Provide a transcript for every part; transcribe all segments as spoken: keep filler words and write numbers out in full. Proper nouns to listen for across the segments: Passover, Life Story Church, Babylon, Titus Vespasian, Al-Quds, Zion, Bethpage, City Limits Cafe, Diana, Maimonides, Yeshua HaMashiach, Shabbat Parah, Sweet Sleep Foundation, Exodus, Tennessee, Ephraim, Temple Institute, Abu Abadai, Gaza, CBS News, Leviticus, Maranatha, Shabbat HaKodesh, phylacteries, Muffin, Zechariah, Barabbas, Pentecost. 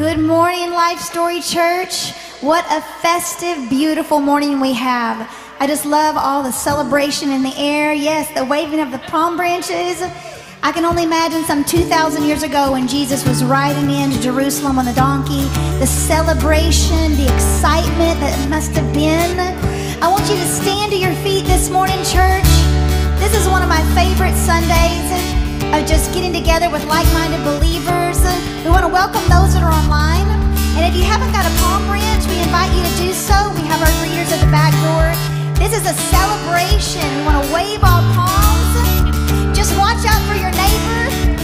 Good morning, Life Story Church. What a festive, beautiful morning we have. I just love all the celebration in the air. Yes, the waving of the palm branches. I can only imagine some two thousand years ago when Jesus was riding into Jerusalem on the donkey, the celebration, the excitement that it must have been. I want you to stand to your feet this morning, church. This is one of my favorite Sundays. Of just getting together with like-minded believers. We want to welcome those that are online. And if you haven't got a palm branch, we invite you to do so. We have our greeters at the back door. This is a celebration. We want to wave all palms. Just watch out for your neighbor.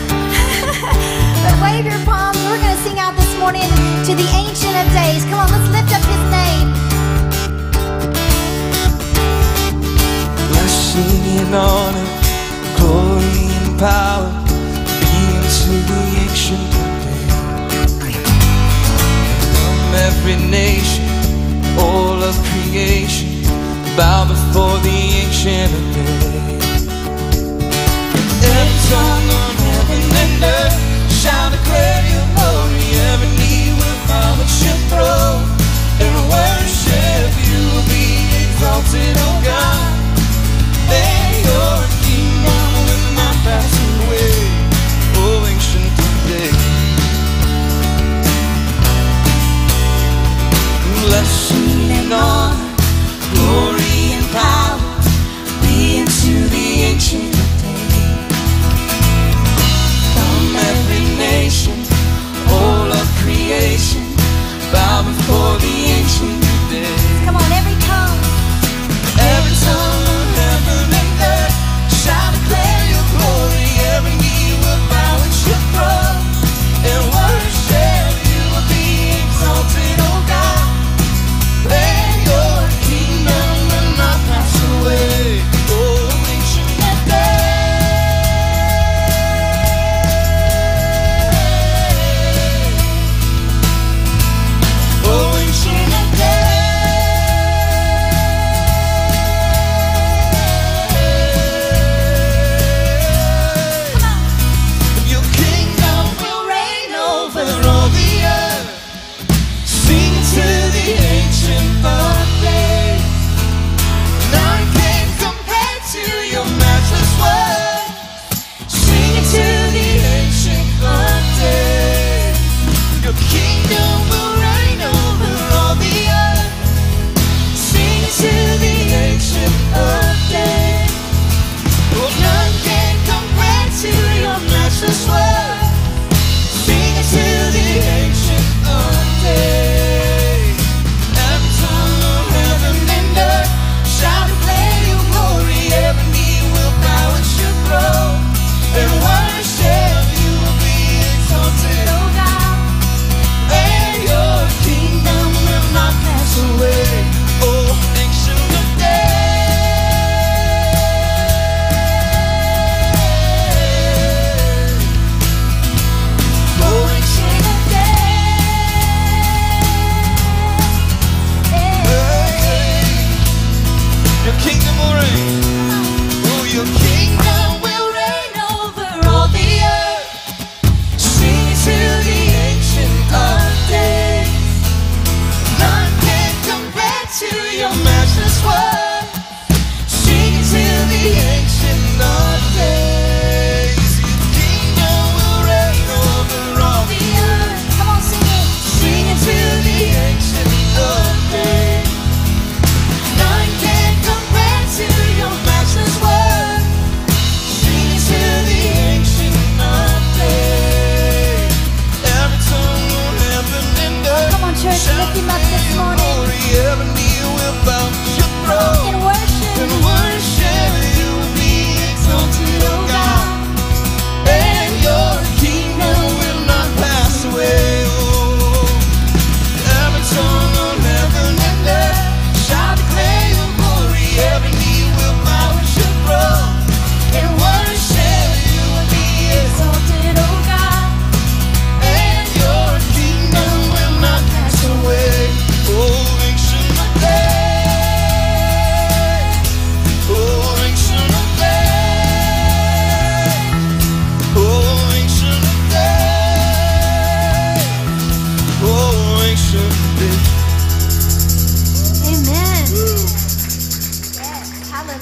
But wave your palms. We're going to sing out this morning to the Ancient of Days. Come on, let's lift up his name. Blessing and honor, glory, power be unto the ancient of days. From every nation, all of creation, bow before the ancient of days. Every tongue on heaven and earth shall declare your glory. Every knee will bow at your throne and worship. You will be exalted, O God. Let your kingdom pass away, oh ancient day. Blessing and honor, glory and power be unto the ancient day. From every nation, all of creation, bow before the ancient day. Come on, every tongue, every tongue of heaven and earth shall declare. And worship, you will be exalted, O God. Let your kingdom will not pass away, O ancient of days. O ancient of days. Your kingdom will reign over all the earth. Sing to the ancient of days. None can compare to your matchless word. Sing to the ancient of days. Your kingdom will reign over all the earth. Sing to the ancient of days. Oh, none can compare to your matchless word. Sing it to the ancient of days. Every tongue of heaven and earth shall declare your glory. Every knee will bow at your throne and worship. You will be exalted, O God. And your kingdom will not pass away, O ancient of days. Your kingdom will reign. Oh, your kingdom will reign over all the earth. Sing to the ancient of days. None can compare to your matchless word. Sing to the ancient of days. Your kingdom will reign over all the earth. Come on, sing it. Sing to the ancient of days. None can compare to your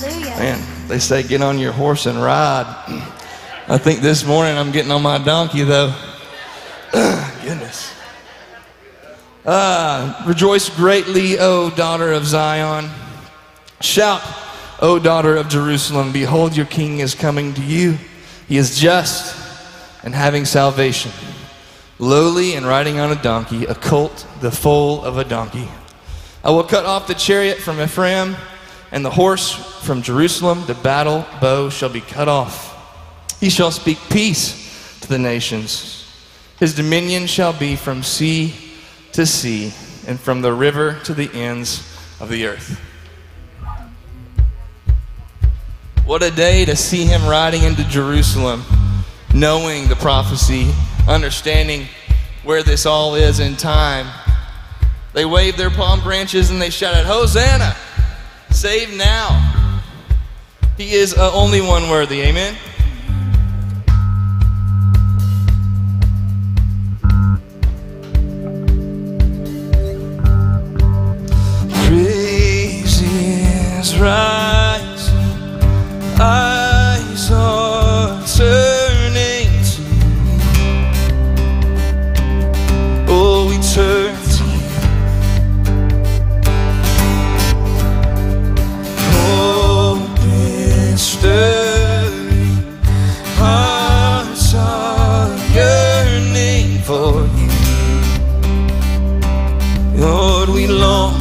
Hallelujah. Man, they say get on your horse and ride. I think this morning I'm getting on my donkey, though. Goodness. Uh, rejoice greatly, O daughter of Zion. Shout, O daughter of Jerusalem. Behold, your king is coming to you. He is just and having salvation, lowly and riding on a donkey, a colt, the foal of a donkey. I will cut off the chariot from Ephraim and the horse from Jerusalem. The battle bow shall be cut off. He shall speak peace to the nations. His dominion shall be from sea to sea and from the river to the ends of the earth. What a day to see him riding into Jerusalem, knowing the prophecy, understanding where this all is in time. They waved their palm branches and they shouted, Hosanna, save now. He is uh, only one worthy, amen? Praise is rising, eyes are turning to you. Oh, we turn to you. Hope is stirring, hearts are yearning for you. Lord, we long.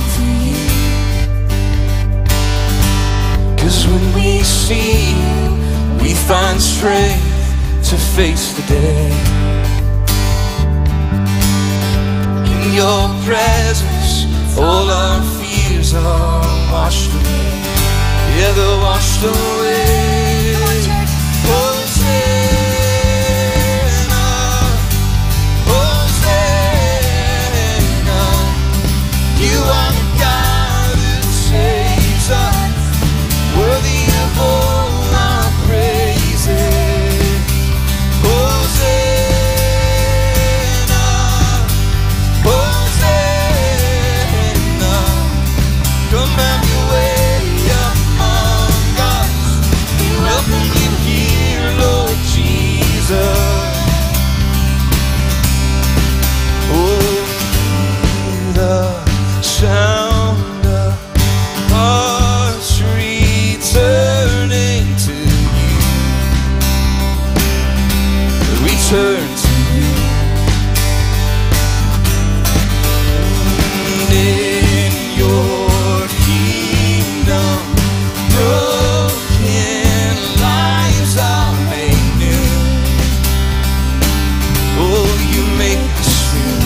When we see you, we find strength to face the day. In your presence, all our fears are washed away. Yeah, they're washed away. Hosanna, Hosanna, you are the God that saves us. Worthy of all our praises, Hosanna, Hosanna, come have your way among us, we welcome you here, Lord Jesus. Oh, the sound of our turning to you, we turn to you. And in your kingdom, broken lives are made new. Oh, you make us new.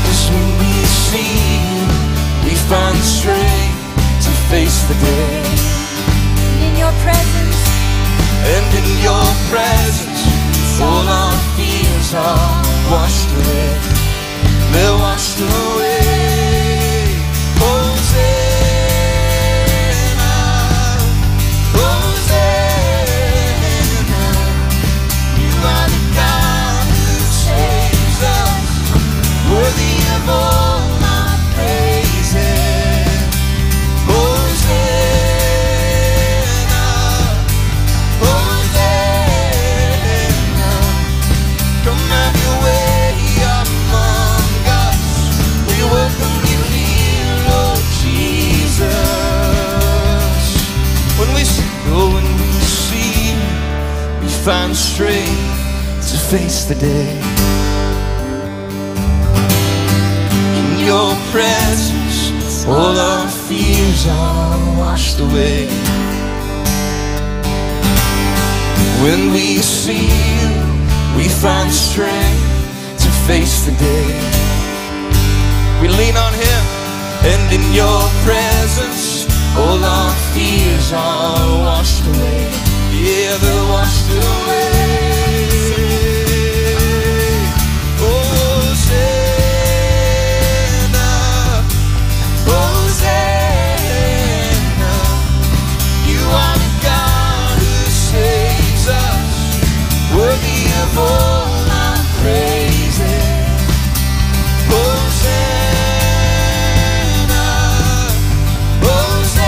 'Cause when we see you, we find strength. Face the day. And in your presence, and in your presence, all our fears are washed away. They're washed away. Hosanna, Hosanna, you are the God who saves us, worthy of all. Find strength to face the day. In your presence, all our fears are washed away. When we see you, we find strength to face the day. We lean on him, and in your presence, all our fears are washed away. Yeah, they're washed away. Hosanna, Hosanna, you are the God who saves us, worthy of all our praises. Hosanna, Hosanna.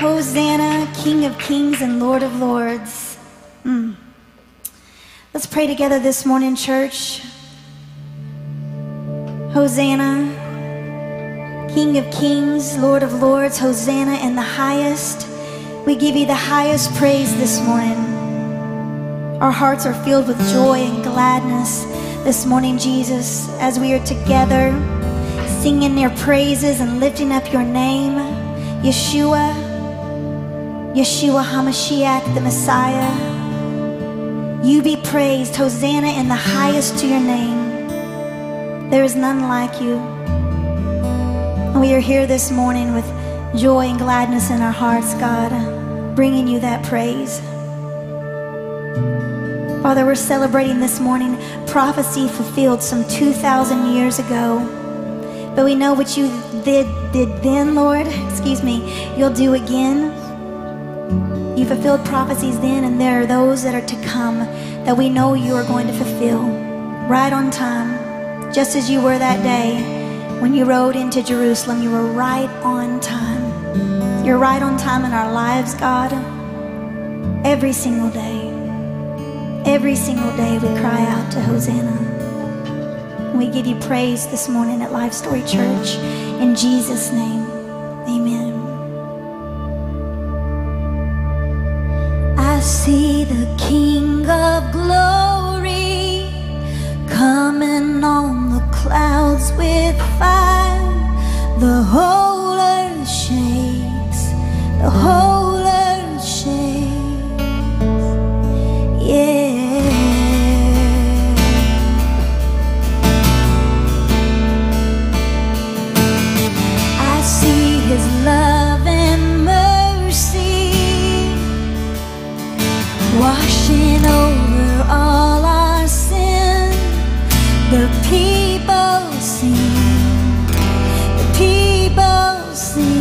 Hosanna, King of Kings and Lord of Lords. Mm. Let's pray together this morning, church. Hosanna, King of Kings, Lord of Lords, Hosanna in the highest. We give you the highest praise this morning. Our hearts are filled with joy and gladness this morning, Jesus, as we are together singing their praises and lifting up your name, Yeshua. Yeshua HaMashiach, the Messiah. You be praised, Hosanna in the highest to your name. There is none like you. And we are here this morning with joy and gladness in our hearts, God, bringing you that praise. Father, we're celebrating this morning prophecy fulfilled some two thousand years ago. But we know what you did, did then, Lord, excuse me, you'll do again. You fulfilled prophecies then, and there are those that are to come that we know you are going to fulfill right on time, just as you were that day when you rode into Jerusalem. You were right on time. You're right on time in our lives, God. Every single day, every single day we cry out to Hosanna. We give you praise this morning at Life Story Church. In Jesus' name, amen. I see the King of Glory coming on the clouds with fire. The whole earth shakes, the whole earth shakes, yeah. I see His love and washing over all our sin. The people sing, the people sing.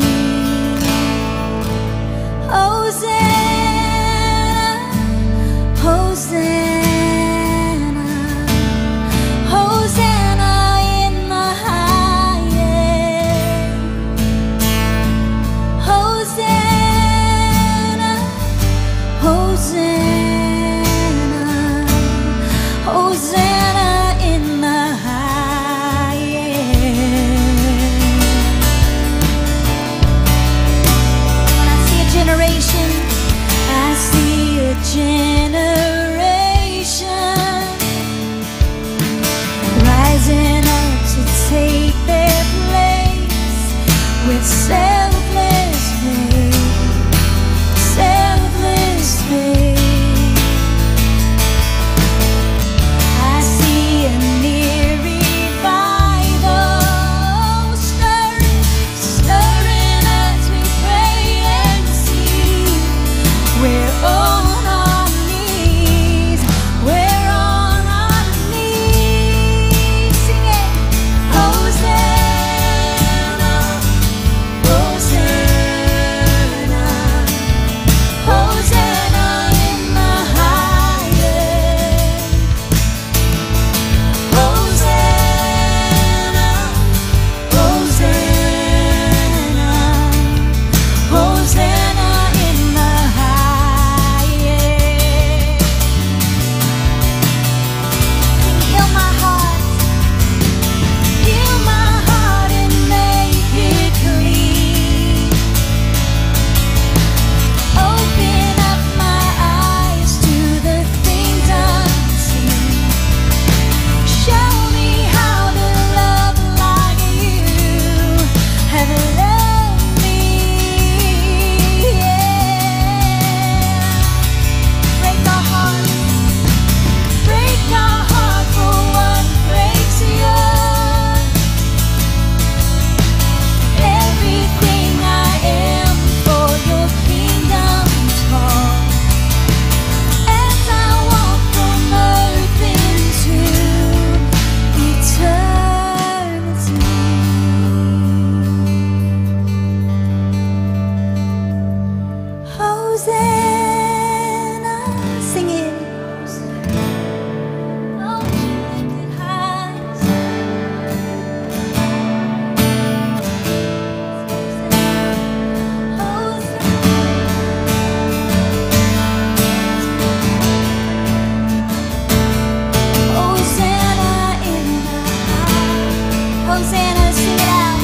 Hosanna, sing it out.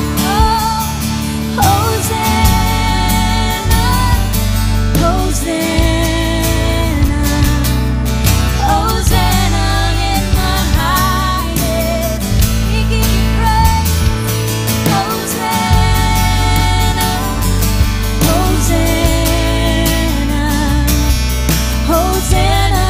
Oh, Hosanna, Hosanna, Hosanna in the highest. We give you praise. Hosanna, Hosanna, Hosanna.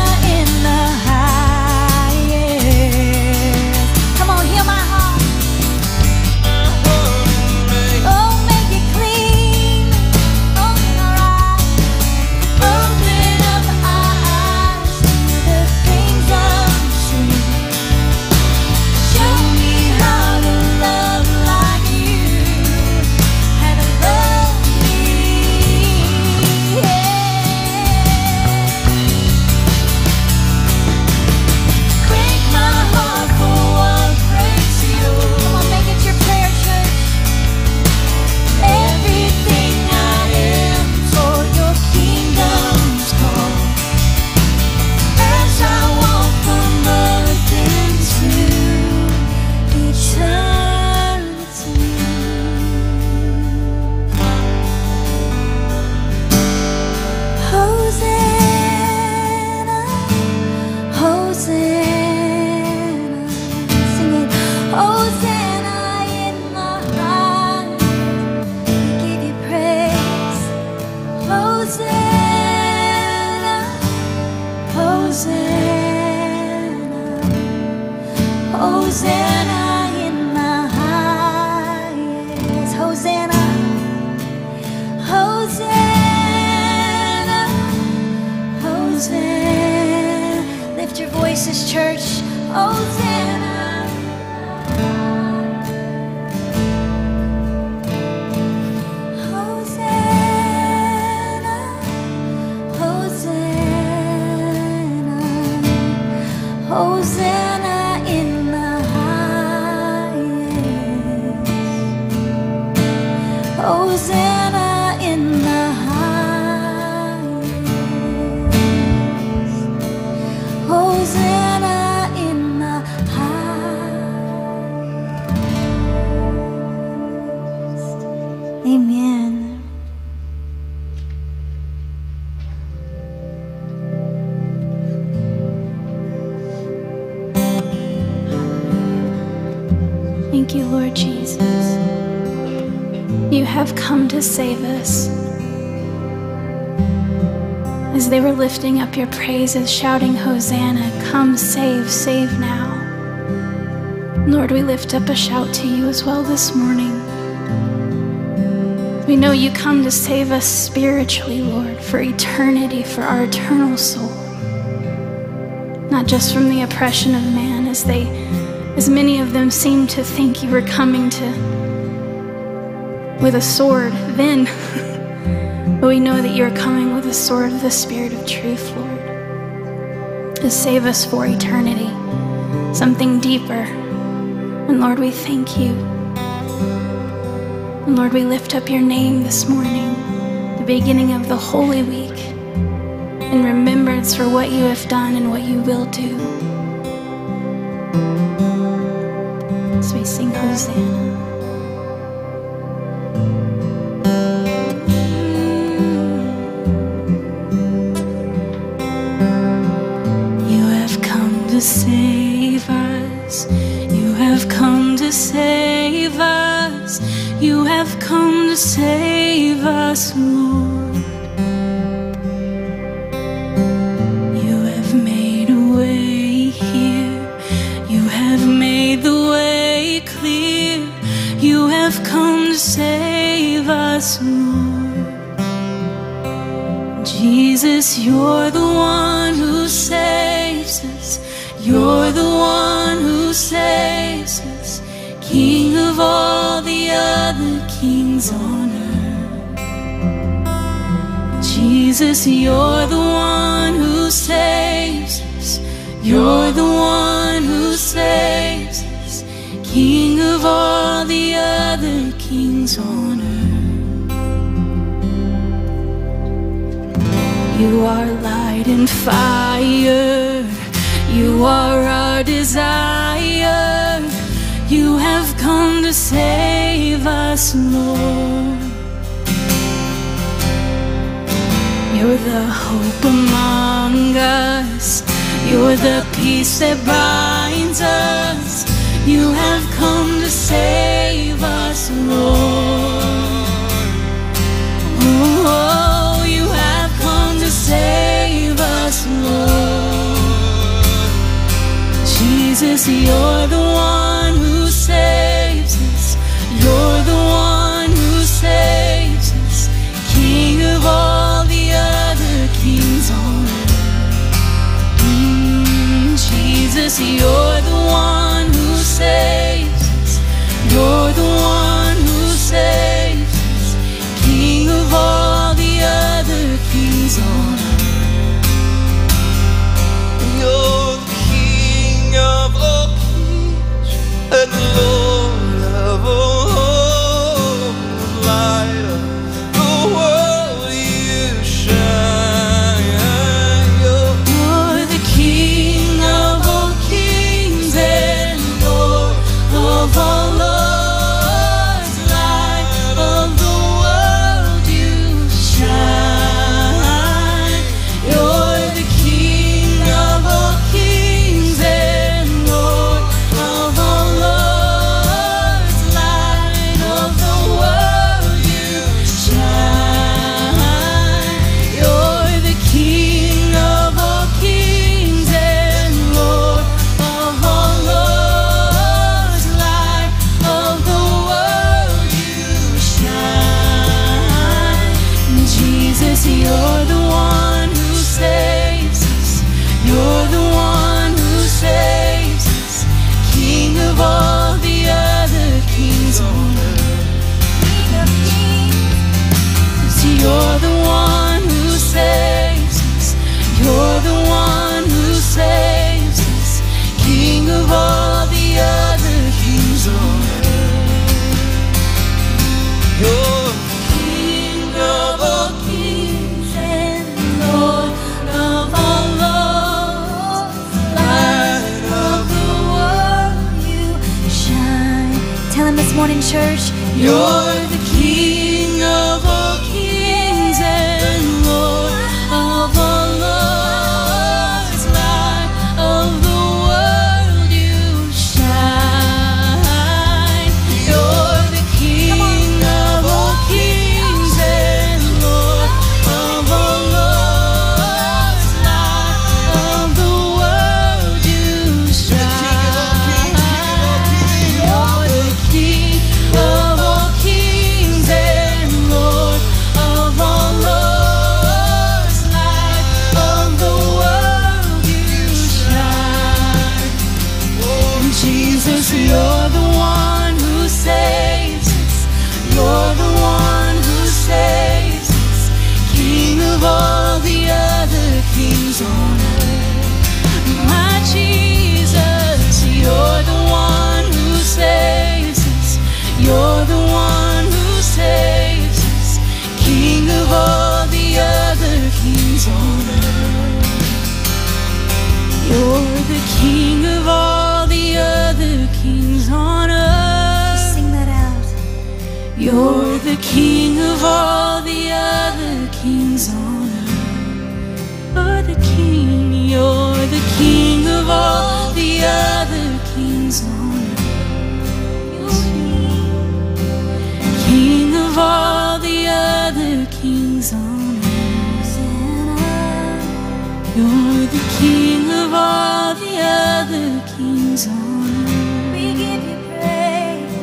Save us. As they were lifting up your praises, shouting, Hosanna, come save, save now. Lord, we lift up a shout to you as well this morning. We know you come to save us spiritually, Lord, for eternity, for our eternal soul. Not just from the oppression of man, as they, as many of them seemed to think you were coming to with a sword then, but we know that you're coming with a sword of the Spirit of truth, Lord, to save us for eternity, something deeper. And Lord, we thank you. And Lord, we lift up your name this morning, the beginning of the Holy Week, in remembrance for what you have done and what you will do. As we sing Hosanna. Save us, you have come to save us, you have come to save us, Lord. You have made a way here, you have made the way clear, you have come to save us, Lord. Jesus, you're the one who saves us. You're the one who saves us, King of all the other kings on earth. Jesus, you're the one who saves us. You're the one who saves us, King of all the other kings on earth. You are light and fire. You are our desire. You have come to save us, Lord. You're the hope among us. You're the peace that binds us. You have come to save us, Lord. Oh, you have come to save us, Lord. Jesus, you're the one who saves us. You're the one who saves us, King of all. Jesus, you're the one who saves us. You're the one who saves us, King of all the other kings on earth. You're the King of all kings and Lord of all light of the world you shine. You're the King of all Lord's light, of the world you shine. You're the King of all kings and Lord of all Lord's light, of the world you shine. You're the King of all kings and Lord of all Lord's. You're the one who saves us. You're the one who saves us, King of all the other kings on earth. You're the one who saves us. You're the one who saves us, King of all the other kings on earth. You're King of all kings. This morning, church, you're the King of all kings and Lord of all lords, light of the world you shine. You're the King of all kings and Lord of all lords, light of the world you shine. You're the King of all kings and Lord of all lords, light of the world you shine. Oh, Jesus, you're the one who saves us. You're the one who saves us, King of all the other kings on earth. My Jesus, you're the one who saves us. You're the one who saves us, King of all the other kings on earth. You're the King of all the other kings on earth. Just sing that out. You're the King of all the other kings on earth. You're the King, you're the King of all the other kings on earth. King of all the other kings on earth. You're the King of all the other kings on earth. We give you praise.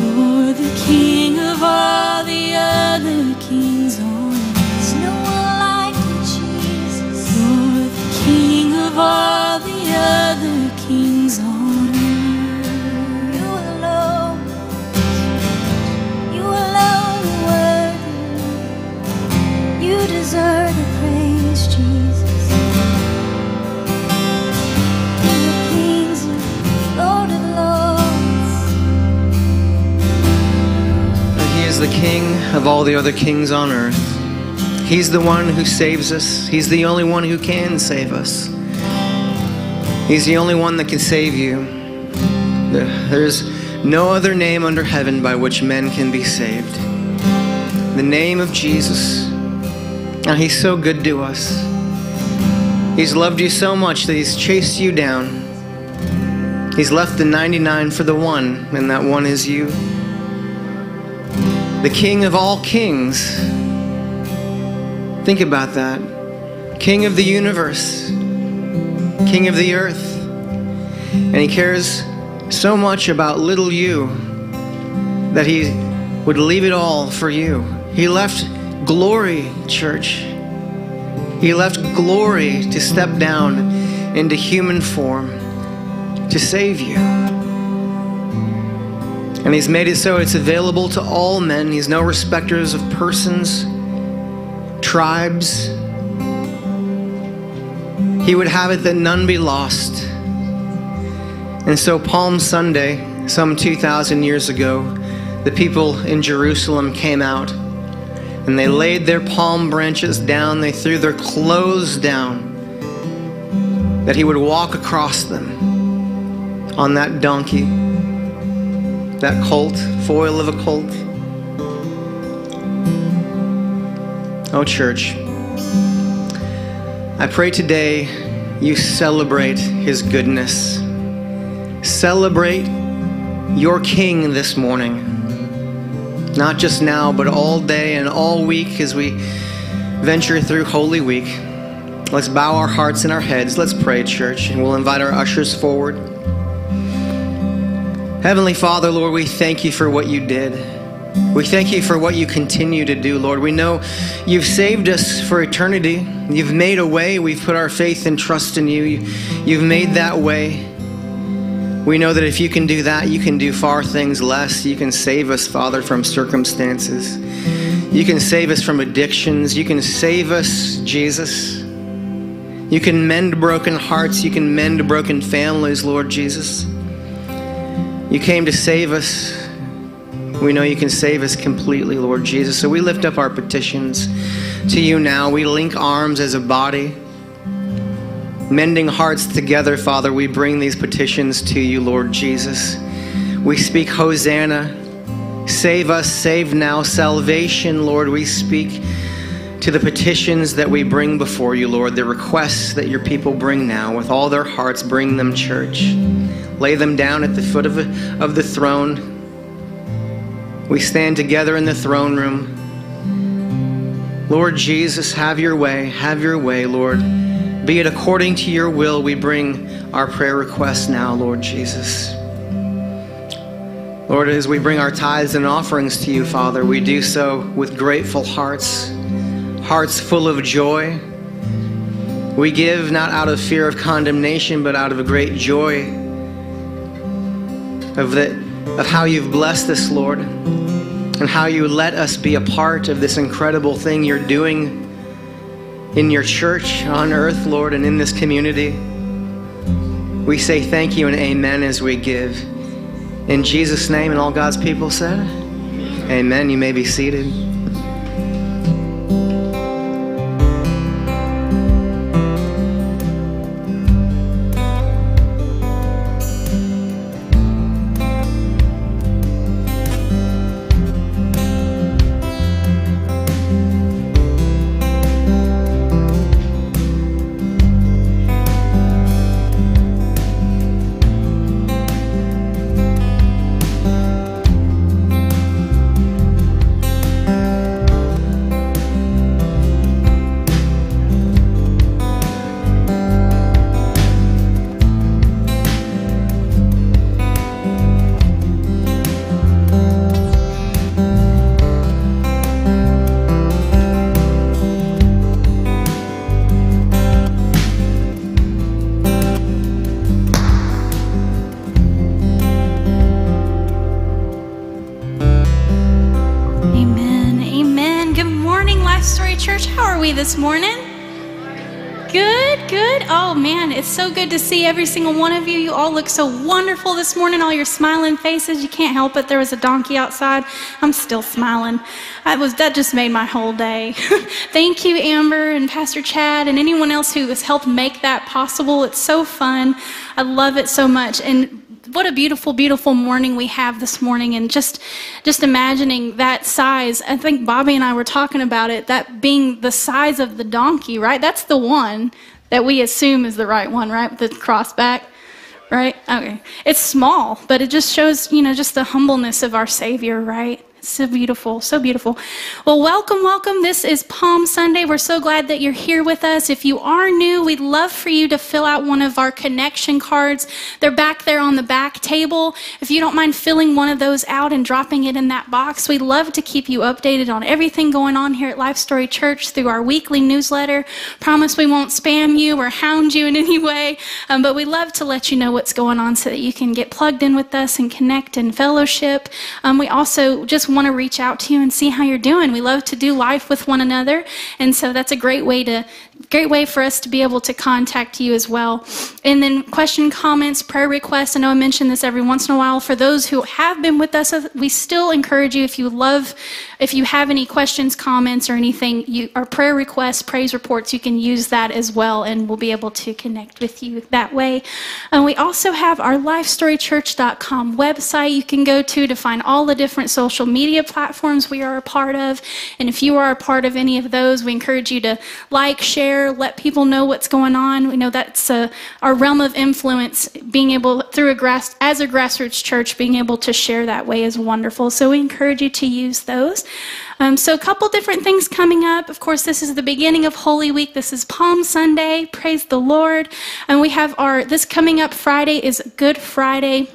You're the King of all the other kings on earth. There's no one like you, Jesus. You're the King of all the other kings on earth. You deserve the praise, Jesus. King of kings, Lord of lords. He is the King of all the other kings on earth. He's the one who saves us. He's the only one who can save us. He's the only one that can save you. There's no other name under heaven by which men can be saved. The name of Jesus. Now, he's so good to us. He's loved you so much that he's chased you down. He's left the ninety-nine for the one, and that one is you. The King of all kings. Think about that. King of the universe, King of the earth. And he cares so much about little you that he would leave it all for you. He left glory, church. He left glory to step down into human form to save you. And he's made it so it's available to all men. He's no respecters of persons, tribes. He would have it that none be lost. And so Palm Sunday, some two thousand years ago, the people in Jerusalem came out and they laid their palm branches down. They threw their clothes down that he would walk across them on that donkey, that colt, foal of a colt. Oh, church, I pray today you celebrate his goodness. Celebrate your King this morning, not just now, but all day and all week as we venture through Holy Week. Let's bow our hearts and our heads. Let's pray, church, and we'll invite our ushers forward. Heavenly Father, Lord, we thank you for what you did. We thank you for what you continue to do, Lord. We know you've saved us for eternity. You've made a way. We've put our faith and trust in you. You've made that way. We know that if you can do that, you can do far things less. You can save us, Father, from circumstances. You can save us from addictions. You can save us, Jesus. You can mend broken hearts. You can mend broken families, Lord Jesus. You came to save us. We know you can save us completely, Lord Jesus. So we lift up our petitions to you now. We link arms as a body, mending hearts together, Father. We bring these petitions to you, Lord Jesus. We speak Hosanna. Save us, save now. Salvation, Lord, we speak to the petitions that we bring before you, Lord, the requests that your people bring now. With all their hearts, bring them, church. Lay them down at the foot of, of the throne. We stand together in the throne room. Lord Jesus, have your way. Have your way, Lord. Be it according to your will, we bring our prayer requests now, Lord Jesus. Lord, as we bring our tithes and offerings to you, Father, we do so with grateful hearts, hearts full of joy. We give not out of fear of condemnation, but out of a great joy Of, the, of how you've blessed us, Lord, and how you let us be a part of this incredible thing you're doing in your church on earth, Lord, and in this community. We say thank you and amen as we give. In Jesus' name, and all God's people said, amen. You may be seated. This morning? Good, good. Oh man, it's so good to see every single one of you. You all look so wonderful this morning, all your smiling faces. You can't help it. There was a donkey outside. I'm still smiling. I was, that just made my whole day. Thank you, Amber and Pastor Chad and anyone else who has helped make that possible. It's so fun. I love it so much. And what a beautiful, beautiful morning we have this morning. And just, just imagining that size, I think Bobby and I were talking about it, that being the size of the donkey, right? That's the one that we assume is the right one, right? With the cross back, right? Okay. It's small, but it just shows, you know, just the humbleness of our Savior, right? So beautiful, so beautiful. Well, welcome, welcome. This is Palm Sunday. We're so glad that you're here with us. If you are new, we'd love for you to fill out one of our connection cards. They're back there on the back table. If you don't mind filling one of those out and dropping it in that box, we'd love to keep you updated on everything going on here at Life Story Church through our weekly newsletter. Promise we won't spam you or hound you in any way, um, but we love to let you know what's going on so that you can get plugged in with us and connect and fellowship. Um, we also just want to reach out to you and see how you're doing. We love to do life with one another, and so that's a great way to great way for us to be able to contact you as well. And then question, comments, prayer requests. I know I mention this every once in a while. For those who have been with us, we still encourage you, if you love, if you have any questions, comments, or anything, you, or prayer requests, praise reports, you can use that as well, and we'll be able to connect with you that way. And we also have our life story church dot com website you can go to to find all the different social media platforms we are a part of. And if you are a part of any of those, we encourage you to like, share, let people know what's going on. We know that's uh, our realm of influence, being able, through a grass, as a grassroots church, being able to share that way is wonderful. So we encourage you to use those. Um, so a couple different things coming up. Of course, this is the beginning of Holy Week. This is Palm Sunday. Praise the Lord. And we have our, this coming up Friday is Good Friday.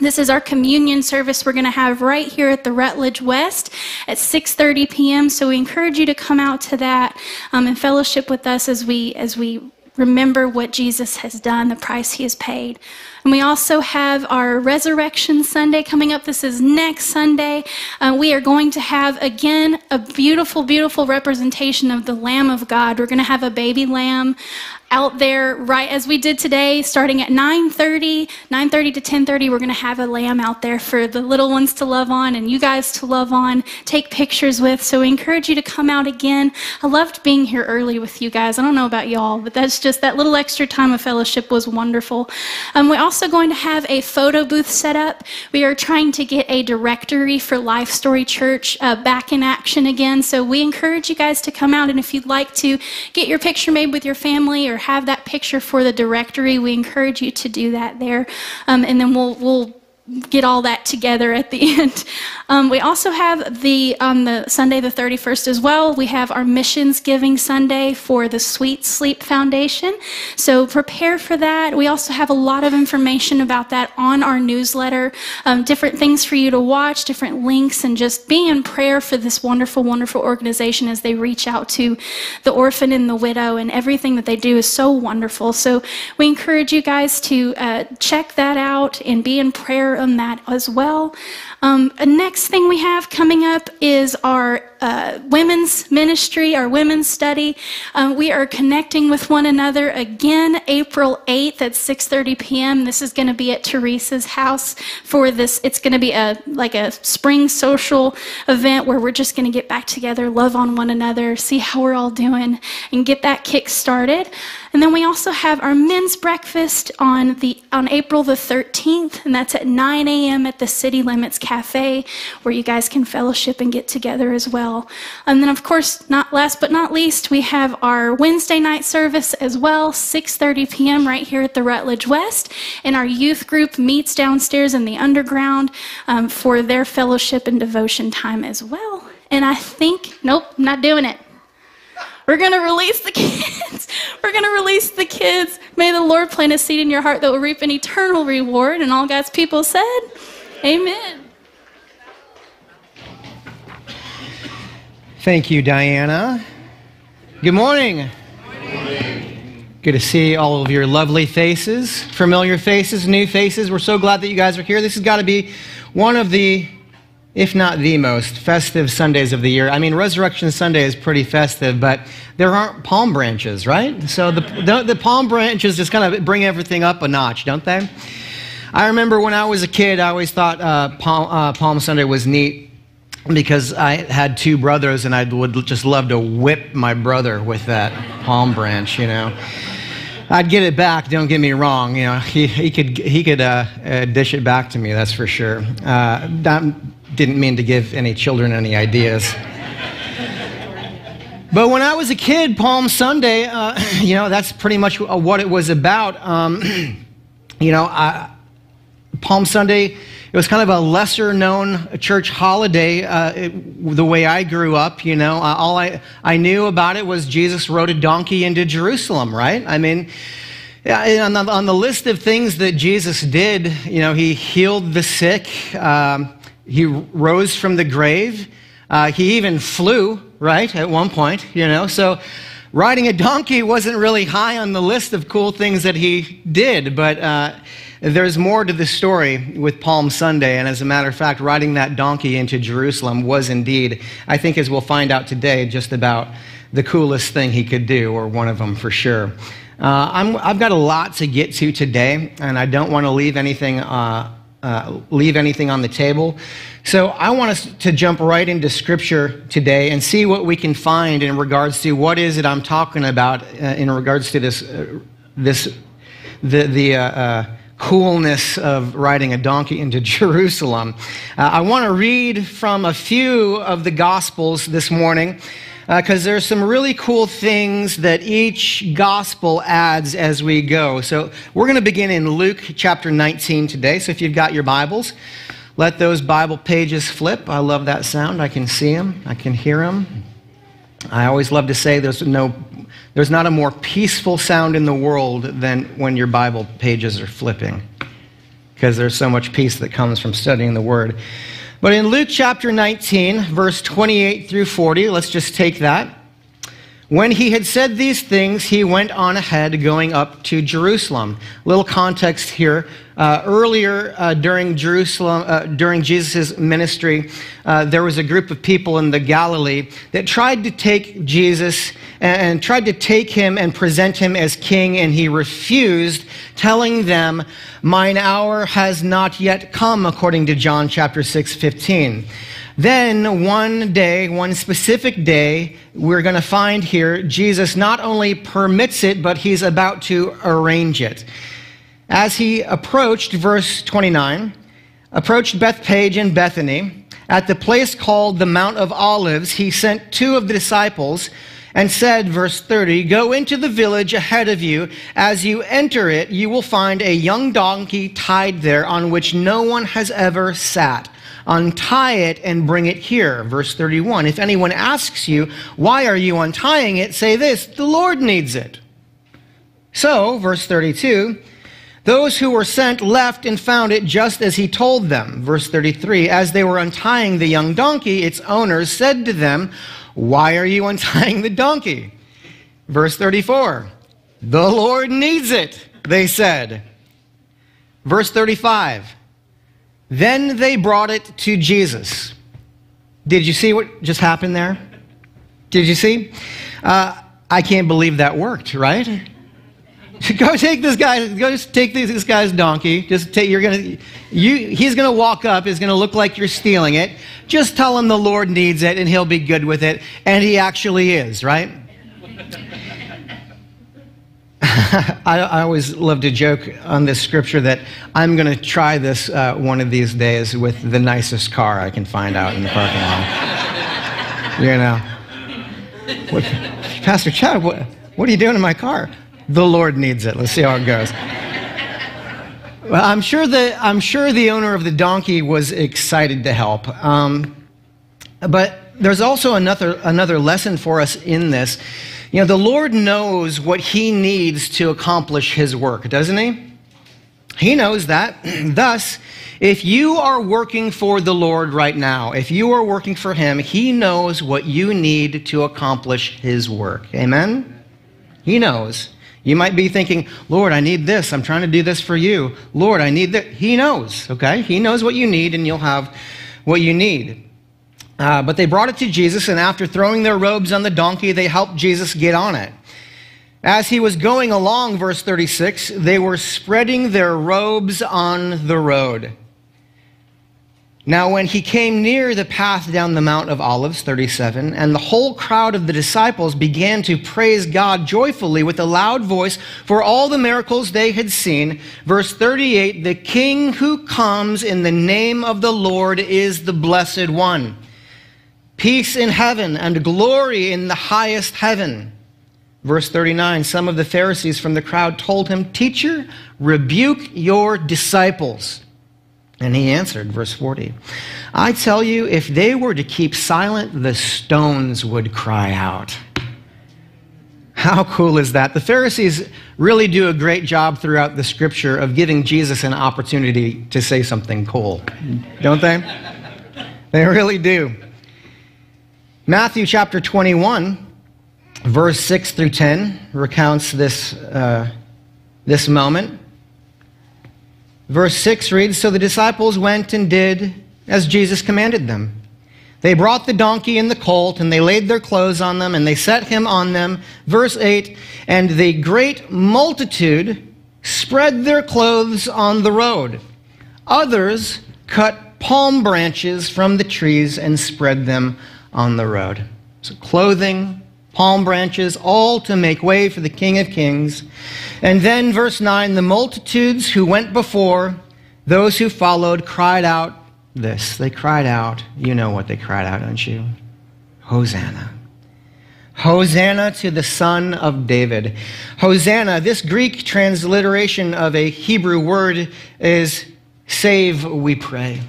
This is our communion service we're going to have right here at the Rutledge West at six thirty p m So we encourage you to come out to that um, and fellowship with us as we as we remember what Jesus has done, the price he has paid. And we also have our Resurrection Sunday coming up. This is next Sunday. Uh, we are going to have, again, a beautiful, beautiful representation of the Lamb of God. We're going to have a baby lamb out there, right as we did today, starting at nine thirty, nine thirty to ten thirty, we're going to have a lamb out there for the little ones to love on and you guys to love on, take pictures with. So we encourage you to come out again. I loved being here early with you guys. I don't know about y'all, but that's just, that little extra time of fellowship was wonderful. Um, we're also going to have a photo booth set up. We are trying to get a directory for Life Story Church uh, back in action again. So we encourage you guys to come out, and if you'd like to get your picture made with your family or have that picture for the directory, we encourage you to do that there, um, and then we'll we'll get all that together at the end. Um, we also have the on the Sunday the thirty-first as well, we have our Missions Giving Sunday for the Sweet Sleep Foundation. So prepare for that. We also have a lot of information about that on our newsletter, um, different things for you to watch, different links, and just be in prayer for this wonderful, wonderful organization as they reach out to the orphan and the widow, and everything that they do is so wonderful. So we encourage you guys to uh, check that out and be in prayer on that as well. Um, next thing we have coming up is our uh, women's ministry, our women's study. Um, we are connecting with one another again April eighth at six thirty p m This is going to be at Teresa's house for this. It's going to be a like a spring social event where we're just going to get back together, love on one another, see how we're all doing, and get that kick started. And then we also have our men's breakfast on the on April the thirteenth, and that's at nine a m at the City Limits Cafe, where you guys can fellowship and get together as well. And then, of course, not last but not least, we have our Wednesday night service as well, six thirty p m right here at the Rutledge West, and our youth group meets downstairs in the underground um, for their fellowship and devotion time as well. And I think, nope, I'm not doing it. We're going to release the kids. We're going to release the kids. May the Lord plant a seed in your heart that will reap an eternal reward. And all God's people said, amen. Thank you, Diana. Good morning. Good morning. Good to see all of your lovely faces, familiar faces, new faces. We're so glad that you guys are here. This has got to be one of the, if not the most festive Sundays of the year. I mean, Resurrection Sunday is pretty festive, but there aren't palm branches, right? So the, the, the palm branches just kind of bring everything up a notch, don't they? I remember when I was a kid, I always thought uh, Palm, uh, Palm Sunday was neat because I had two brothers, and I would just love to whip my brother with that palm branch, you know. I'd get it back, don't get me wrong. You know, he, he could, he could uh, uh, dish it back to me, that's for sure. Uh, that didn't mean to give any children any ideas. But when I was a kid, Palm Sunday, uh, you know, that's pretty much what it was about. Um, you know, I, Palm Sunday, it was kind of a lesser-known church holiday uh, it, the way I grew up, you know. Uh, all I, I knew about it was Jesus rode a donkey into Jerusalem, right? I mean, on the, on the list of things that Jesus did, you know, he healed the sick. Um, he rose from the grave. Uh, he even flew, right, at one point, you know. So riding a donkey wasn't really high on the list of cool things that he did, but Uh, There's more to the story with Palm Sunday, and as a matter of fact, riding that donkey into Jerusalem was indeed, I think as we'll find out today, just about the coolest thing he could do, or one of them for sure. Uh, I'm, I've got a lot to get to today, and I don't want to leave anything uh, uh, leave anything on the table. So I want us to jump right into Scripture today and see what we can find in regards to what is it I'm talking about uh, in regards to this, uh, this, the, the, uh, uh, coolness of riding a donkey into Jerusalem. Uh, I want to read from a few of the Gospels this morning because uh, there's some really cool things that each Gospel adds as we go. So we're going to begin in Luke chapter nineteen today. So if you've got your Bibles, let those Bible pages flip. I love that sound. I can see them. I can hear them. I always love to say there's no There's not a more peaceful sound in the world than when your Bible pages are flipping, because there's so much peace that comes from studying the Word. But in Luke chapter nineteen, verse twenty-eight through forty, let's just take that. When he had said these things, he went on ahead, going up to Jerusalem. Little context here. Uh, earlier uh, during Jerusalem, uh, during Jesus' ministry, uh, there was a group of people in the Galilee that tried to take Jesus and, and tried to take him and present him as king, and he refused, telling them, "Mine hour has not yet come," according to John chapter six fifteen. Then one day, one specific day, we're going to find here, Jesus not only permits it, but he's about to arrange it. As he approached, verse twenty-nine, approached Bethpage and Bethany, at the place called the Mount of Olives, he sent two of the disciples and said, verse thirty, "Go into the village ahead of you. As you enter it, you will find a young donkey tied there on which no one has ever sat. Untie it and bring it here." Verse thirty-one, "If anyone asks you, why are you untying it? Say this, the Lord needs it." So, verse thirty-two, "Those who were sent left and found it just as he told them." Verse thirty-three, "As they were untying the young donkey, its owners said to them, why are you untying the donkey?" Verse thirty-four, "The Lord needs it," they said. Verse thirty-five, "Then they brought it to Jesus." Did you see what just happened there? Did you see? Uh, I can't believe that worked, right? Go take this guy. Go just take this, this guy's donkey. Just take. You're gonna. You. He's gonna walk up. It's gonna look like you're stealing it. Just tell him the Lord needs it, and he'll be good with it. And he actually is, right? I, I always love to joke on this scripture that I'm going to try this uh, one of these days with the nicest car I can find out in the parking lot. You know, what, Pastor Chad, what, what are you doing in my car? The Lord needs it. Let's see how it goes. Well, I'm sure the I'm sure the owner of the donkey was excited to help, um, but there's also another another lesson for us in this. You know, the Lord knows what he needs to accomplish his work, doesn't he? He knows that. Thus, if you are working for the Lord right now, if you are working for him, he knows what you need to accomplish his work. Amen? He knows. You might be thinking, "Lord, I need this. I'm trying to do this for you. Lord, I need that." He knows, okay? He knows what you need, and you'll have what you need. Uh, but they brought it to Jesus, and after throwing their robes on the donkey, they helped Jesus get on it. As he was going along, verse thirty-six, they were spreading their robes on the road. Now when he came near the path down the Mount of Olives, thirty-seven, and the whole crowd of the disciples began to praise God joyfully with a loud voice for all the miracles they had seen. Verse thirty-eight, the King who comes in the name of the Lord is the Blessed One. Peace in heaven and glory in the highest heaven. Verse thirty-nine, some of the Pharisees from the crowd told him, Teacher, rebuke your disciples. And he answered, verse forty, I tell you, if they were to keep silent, the stones would cry out. How cool is that? The Pharisees really do a great job throughout the scripture of giving Jesus an opportunity to say something cool, don't they? They really do. Matthew chapter twenty-one, verse six through ten recounts this, uh, this moment. Verse six reads, So the disciples went and did as Jesus commanded them. They brought the donkey and the colt, and they laid their clothes on them, and they set him on them. Verse eight, And the great multitude spread their clothes on the road. Others cut palm branches from the trees and spread them on the road. So clothing, palm branches, all to make way for the King of Kings. And then verse nine, the multitudes who went before, those who followed, cried out this. They cried out, you know what they cried out, don't you? Hosanna. Hosanna to the Son of David. Hosanna, this Greek transliteration of a Hebrew word is save, we pray.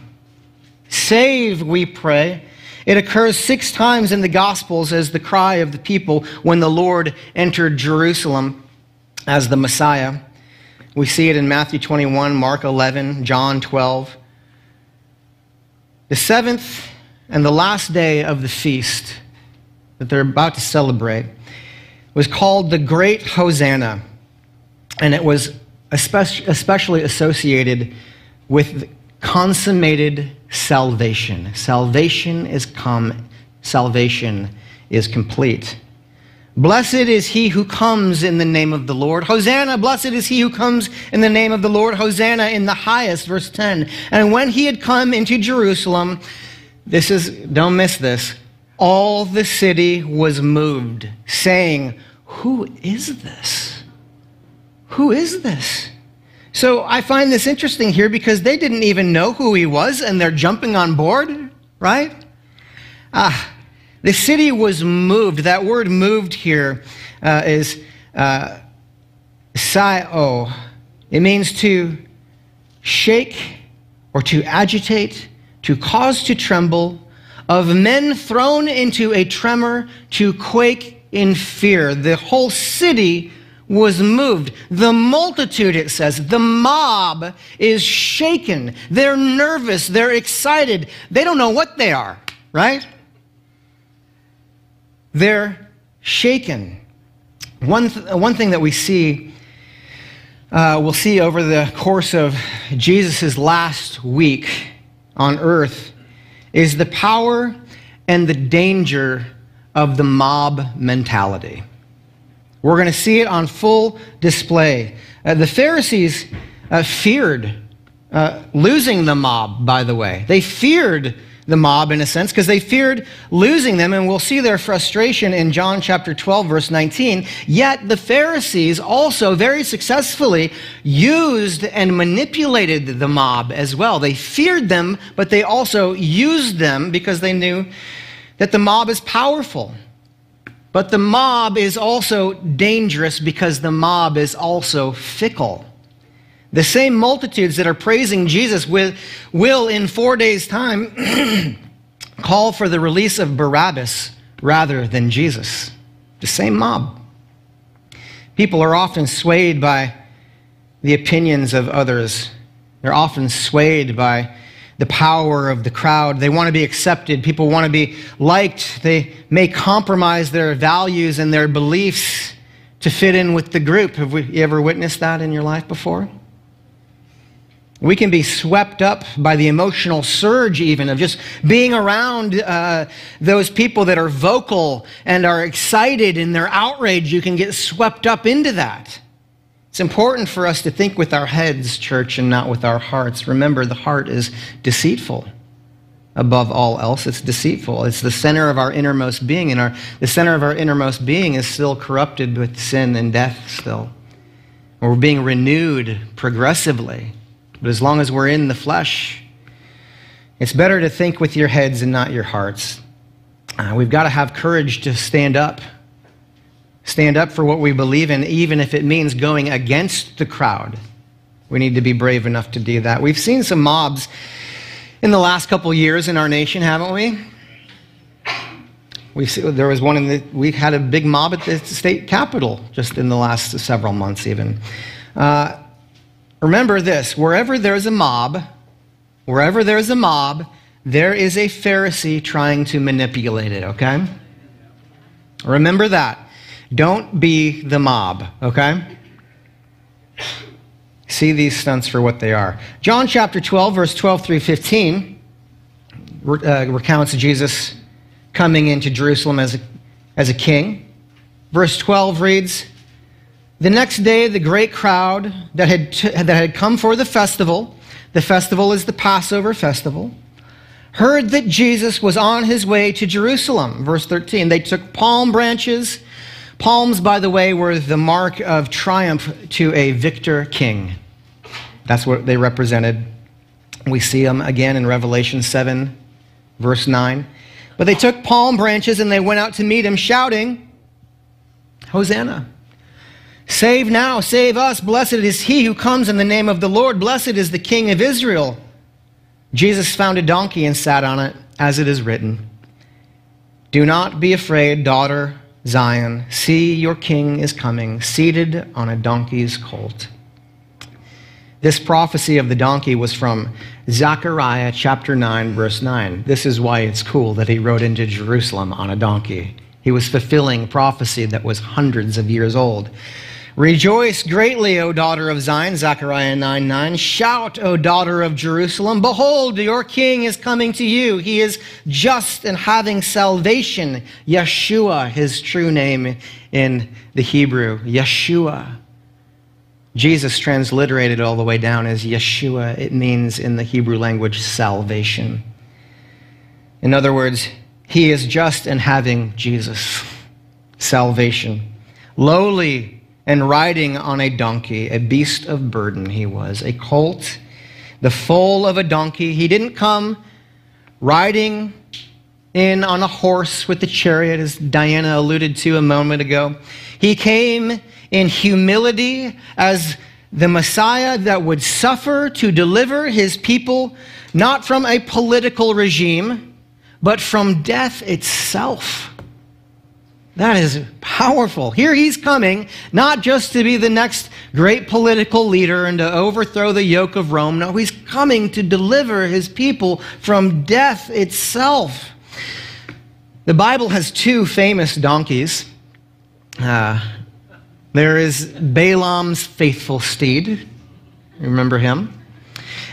Save, we pray. It occurs six times in the Gospels as the cry of the people when the Lord entered Jerusalem as the Messiah. We see it in Matthew twenty-one, Mark eleven, John twelve. The seventh and the last day of the feast that they're about to celebrate was called the Great Hosanna, and it was especially associated with consummated salvation. Salvation is come. Salvation is complete. Blessed is he who comes in the name of the Lord. Hosanna, blessed is he who comes in the name of the Lord. Hosanna in the highest, verse ten. And when he had come into Jerusalem, this is, don't miss this, all the city was moved, saying, Who is this? Who is this? So I find this interesting here because they didn't even know who he was, and they're jumping on board, right? Ah, the city was moved. That word moved here uh, is uh, saio. It means to shake or to agitate, to cause to tremble, of men thrown into a tremor, to quake in fear. The whole city was moved. The multitude, it says, the mob is shaken. They're nervous. They're excited. They don't know what they are, right? They're shaken. One, th one thing that we see, uh, we'll see over the course of Jesus' last week on earth is the power and the danger of the mob mentality. We're going to see it on full display. Uh, the Pharisees uh, feared uh, losing the mob, by the way. They feared the mob, in a sense, because they feared losing them, and we'll see their frustration in John chapter twelve, verse nineteen. Yet the Pharisees also very successfully used and manipulated the mob as well. They feared them, but they also used them because they knew that the mob is powerful. But the mob is also dangerous because the mob is also fickle. The same multitudes that are praising Jesus with, will, in four days' time, call for the release of Barabbas rather than Jesus. The same mob. People are often swayed by the opinions of others. They're often swayed by the power of the crowd. They want to be accepted. People want to be liked. They may compromise their values and their beliefs to fit in with the group. Have we, you ever witnessed that in your life before? We can be swept up by the emotional surge even of just being around uh, those people that are vocal and are excited in their outrage. You can get swept up into that. It's important for us to think with our heads, church, and not with our hearts. Remember, the heart is deceitful. above all else. It's deceitful. It's the center of our innermost being, and our the center of our innermost being is still corrupted with sin and death still. We're being renewed progressively, but as long as we're in the flesh, it's better to think with your heads and not your hearts. Uh, we've got to have courage to stand up. Stand up for what we believe in, even if it means going against the crowd. We need to be brave enough to do that. We've seen some mobs in the last couple years in our nation, haven't we? We've seen, there was one in the, we had a big mob at the state capitol just in the last several months even. Uh, remember this, wherever there's a mob, wherever there's a mob, there is a Pharisee trying to manipulate it, okay? Remember that. Don't be the mob, okay? See these stunts for what they are. John chapter twelve, verse twelve through fifteen, uh, recounts Jesus coming into Jerusalem as a, as a king. Verse twelve reads, "The next day the great crowd that had, t that had come for the festival," the festival is the Passover festival, "heard that Jesus was on his way to Jerusalem." Verse thirteen, "They took palm branches." Palms, by the way, were the mark of triumph to a victor king. That's what they represented. We see them again in Revelation seven, verse nine. "But they took palm branches and they went out to meet him, shouting, 'Hosanna! Save now, save us, blessed is he who comes in the name of the Lord, blessed is the King of Israel.' Jesus found a donkey and sat on it, as it is written, 'Do not be afraid, daughter Zion, see your king is coming, seated on a donkey's colt.'" This prophecy of the donkey was from Zechariah chapter nine, verse nine. This is why it's cool that he rode into Jerusalem on a donkey. He was fulfilling prophecy that was hundreds of years old. "Rejoice greatly, O daughter of Zion," Zechariah nine nine. "Shout, O daughter of Jerusalem. Behold, your king is coming to you. He is just and having salvation. Yeshua," his true name in the Hebrew, Yeshua. Jesus transliterated all the way down as Yeshua. It means in the Hebrew language, salvation. In other words, he is just and having Jesus, salvation. "Lowly and riding on a donkey, a beast of burden he was, a colt, the foal of a donkey." He didn't come riding in on a horse with the chariot, as Diana alluded to a moment ago. He came in humility as the Messiah that would suffer to deliver his people, not from a political regime, but from death itself. That is powerful. Here he's coming, not just to be the next great political leader and to overthrow the yoke of Rome. No, he's coming to deliver his people from death itself. The Bible has two famous donkeys. Uh, there is Balaam's faithful steed. Remember him?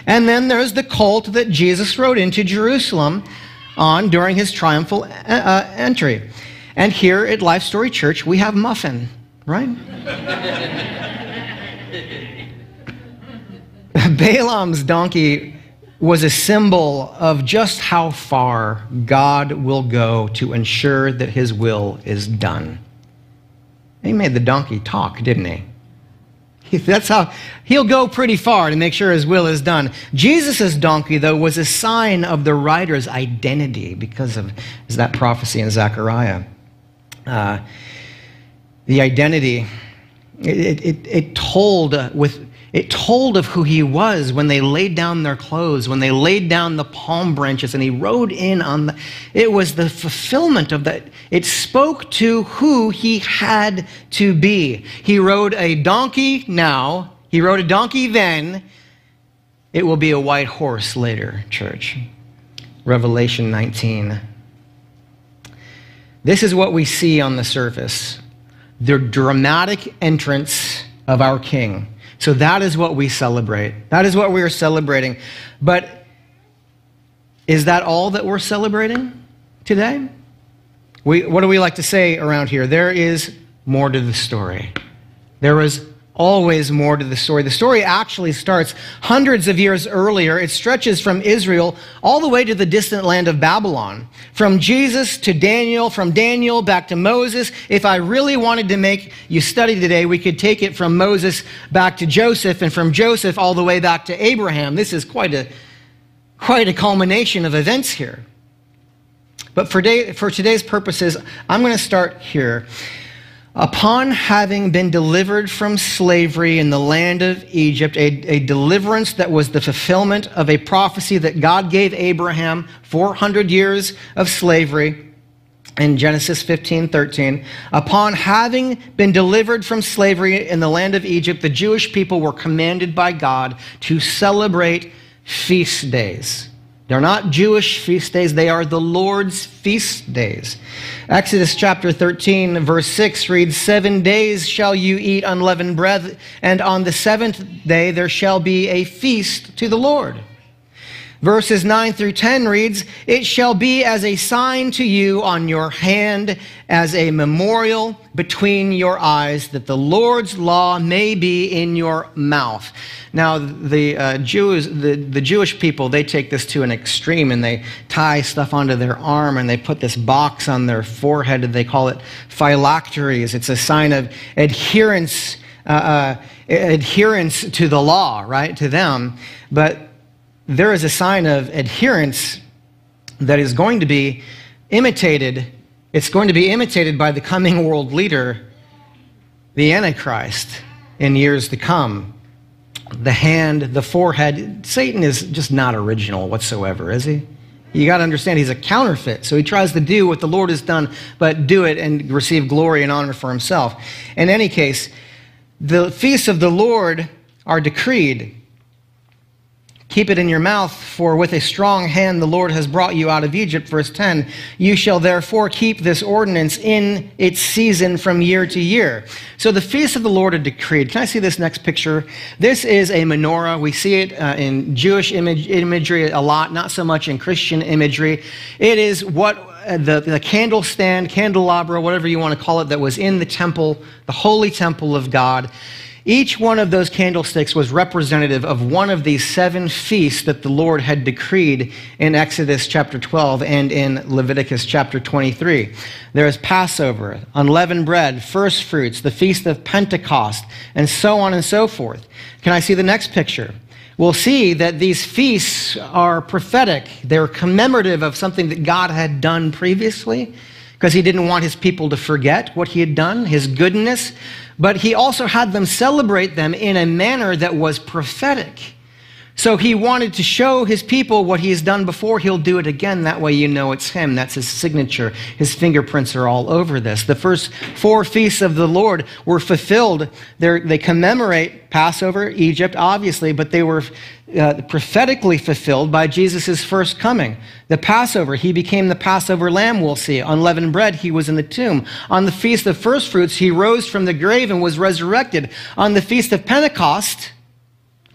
And then there's the colt that Jesus rode into Jerusalem on during his triumphal uh, entry. And here at Life Story Church, we have Muffin, right? Balaam's donkey was a symbol of just how far God will go to ensure that his will is done. He made the donkey talk, didn't he? That's how he'll go pretty far to make sure his will is done. Jesus' donkey, though, was a sign of the rider's identity because of that prophecy in Zechariah. Uh, the identity, it, it, it, told with, it told of who he was when they laid down their clothes, when they laid down the palm branches and he rode in on the, it was the fulfillment of that. It spoke to who he had to be. He rode a donkey now, he rode a donkey then, it will be a white horse later, church. Revelation nineteen. This is what we see on the surface, the dramatic entrance of our King. So that is what we celebrate. That is what we are celebrating. But is that all that we're celebrating today? We, what do we like to say around here? There is more to the story. There is always more to the story. The story actually starts hundreds of years earlier. It stretches from Israel all the way to the distant land of Babylon, from Jesus to Daniel, from Daniel back to Moses. If I really wanted to make you study today, we could take it from Moses back to Joseph, and from Joseph all the way back to Abraham. This is quite a, quite a culmination of events here. But for, day, for today's purposes, I'm going to start here. Upon having been delivered from slavery in the land of Egypt, a, a deliverance that was the fulfillment of a prophecy that God gave Abraham, four hundred years of slavery in Genesis fifteen thirteen. Upon having been delivered from slavery in the land of Egypt, the Jewish people were commanded by God to celebrate feast days. They're not Jewish feast days, they are the Lord's feast days. Exodus chapter thirteen, verse six reads, "Seven days shall you eat unleavened bread, and on the seventh day there shall be a feast to the Lord." Verses nine through ten reads, "It shall be as a sign to you on your hand, as a memorial between your eyes, that the Lord's law may be in your mouth." Now, the, uh, Jews, the, the Jewish people, they take this to an extreme, and they tie stuff onto their arm, and they put this box on their forehead, and they call it phylacteries. It's a sign of adherence, uh, uh, adherence to the law, right, to them. But there is a sign of adherence that is going to be imitated. It's going to be imitated by the coming world leader, the Antichrist, in years to come. The hand, the forehead. Satan is just not original whatsoever, is he? You got to understand, he's a counterfeit. So he tries to do what the Lord has done, but do it and receive glory and honor for himself. In any case, the feasts of the Lord are decreed. "Keep it in your mouth, for with a strong hand the Lord has brought you out of Egypt." Verse ten, "You shall therefore keep this ordinance in its season from year to year." So the feasts of the Lord are decreed. Can I see this next picture? This is a menorah. We see it uh, in Jewish image, imagery a lot, not so much in Christian imagery. It is what uh, the, the candle stand, candelabra, whatever you want to call it, that was in the temple, the holy temple of God. Each one of those candlesticks was representative of one of these seven feasts that the Lord had decreed in Exodus chapter twelve and in Leviticus chapter twenty-three. There is Passover, unleavened bread, first fruits, the feast of Pentecost, and so on and so forth. Can I see the next picture? We'll see that these feasts are prophetic. They're commemorative of something that God had done previously, because he didn't want his people to forget what he had done, his goodness, but he also had them celebrate them in a manner that was prophetic. So he wanted to show his people what he has done before, he'll do it again. That way you know it's him. That's his signature. His fingerprints are all over this. The first four feasts of the Lord were fulfilled. They're, they commemorate Passover, Egypt, obviously, but they were uh, prophetically fulfilled by Jesus' first coming. The Passover, he became the Passover lamb, we'll see. Unleavened bread, he was in the tomb. On the feast of first fruits, he rose from the grave and was resurrected. On the feast of Pentecost,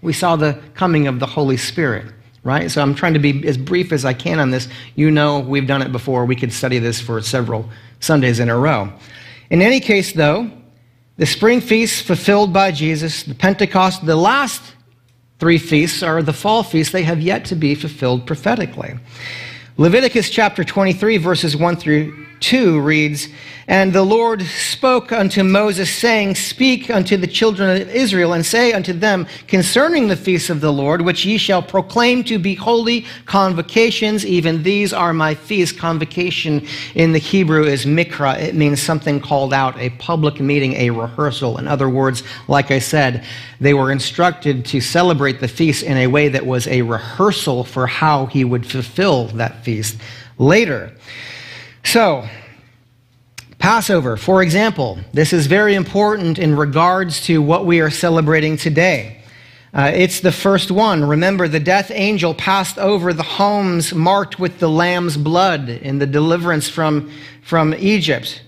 we saw the coming of the Holy Spirit, right? So I'm trying to be as brief as I can on this. You know, we've done it before. We could study this for several Sundays in a row. In any case, though, the spring feasts fulfilled by Jesus, the Pentecost, the last three feasts are the fall feasts. They have yet to be fulfilled prophetically. Leviticus chapter twenty-three, verses one through two reads, "And the Lord spoke unto Moses, saying, Speak unto the children of Israel, and say unto them, Concerning the feasts of the Lord, which ye shall proclaim to be holy convocations, even these are my feasts." Convocation in the Hebrew is mikra. It means something called out, a public meeting, a rehearsal. In other words, like I said, they were instructed to celebrate the feast in a way that was a rehearsal for how he would fulfill that feast later. So, Passover, for example, this is very important in regards to what we are celebrating today. Uh, it's the first one. Remember, the death angel passed over the homes marked with the lamb's blood in the deliverance from, from Egypt.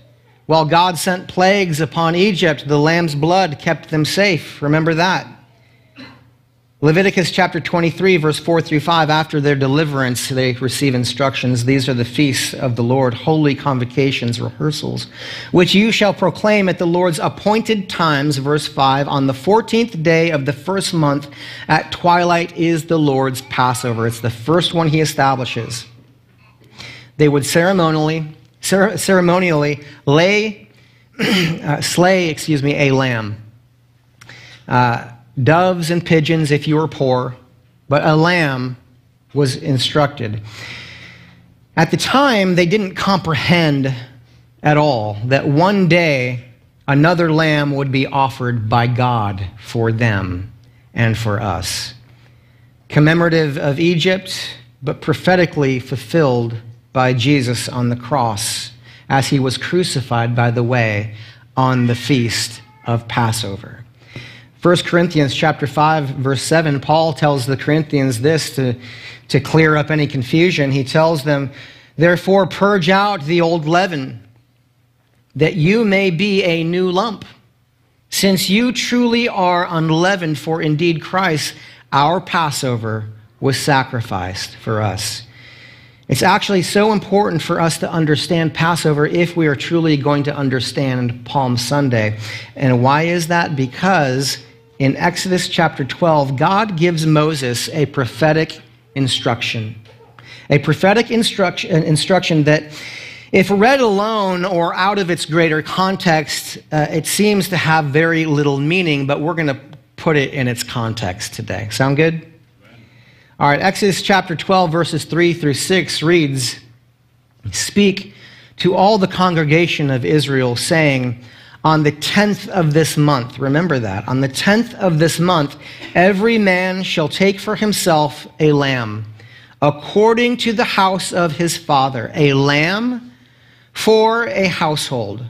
While God sent plagues upon Egypt, the lamb's blood kept them safe. Remember that. Leviticus chapter twenty-three, verse four through five, after their deliverance, they receive instructions. These are the feasts of the Lord, holy convocations, rehearsals, which you shall proclaim at the Lord's appointed times, verse five, on the fourteenth day of the first month at twilight is the Lord's Passover. It's the first one he establishes. They would ceremonially, cer ceremonially lay, uh, slay, excuse me, a lamb. Uh, Doves and pigeons if you were poor, but a lamb was instructed. At the time, they didn't comprehend at all that one day another lamb would be offered by God for them and for us. Commemorative of Egypt, but prophetically fulfilled by Jesus on the cross as he was crucified, by the way, on the feast of Passover. First Corinthians chapter five, verse seven, Paul tells the Corinthians this to, to clear up any confusion. He tells them, therefore purge out the old leaven, that you may be a new lump, since you truly are unleavened, for indeed Christ, our Passover, was sacrificed for us. It's actually so important for us to understand Passover if we are truly going to understand Palm Sunday. And why is that? Because in Exodus chapter twelve, God gives Moses a prophetic instruction. A prophetic instruction, an instruction that if read alone or out of its greater context, uh, it seems to have very little meaning, but we're going to put it in its context today. Sound good? All right, Exodus chapter twelve, verses three through six reads, speak to all the congregation of Israel, saying, on the tenth of this month, remember that, on the tenth of this month, every man shall take for himself a lamb, according to the house of his father, a lamb for a household.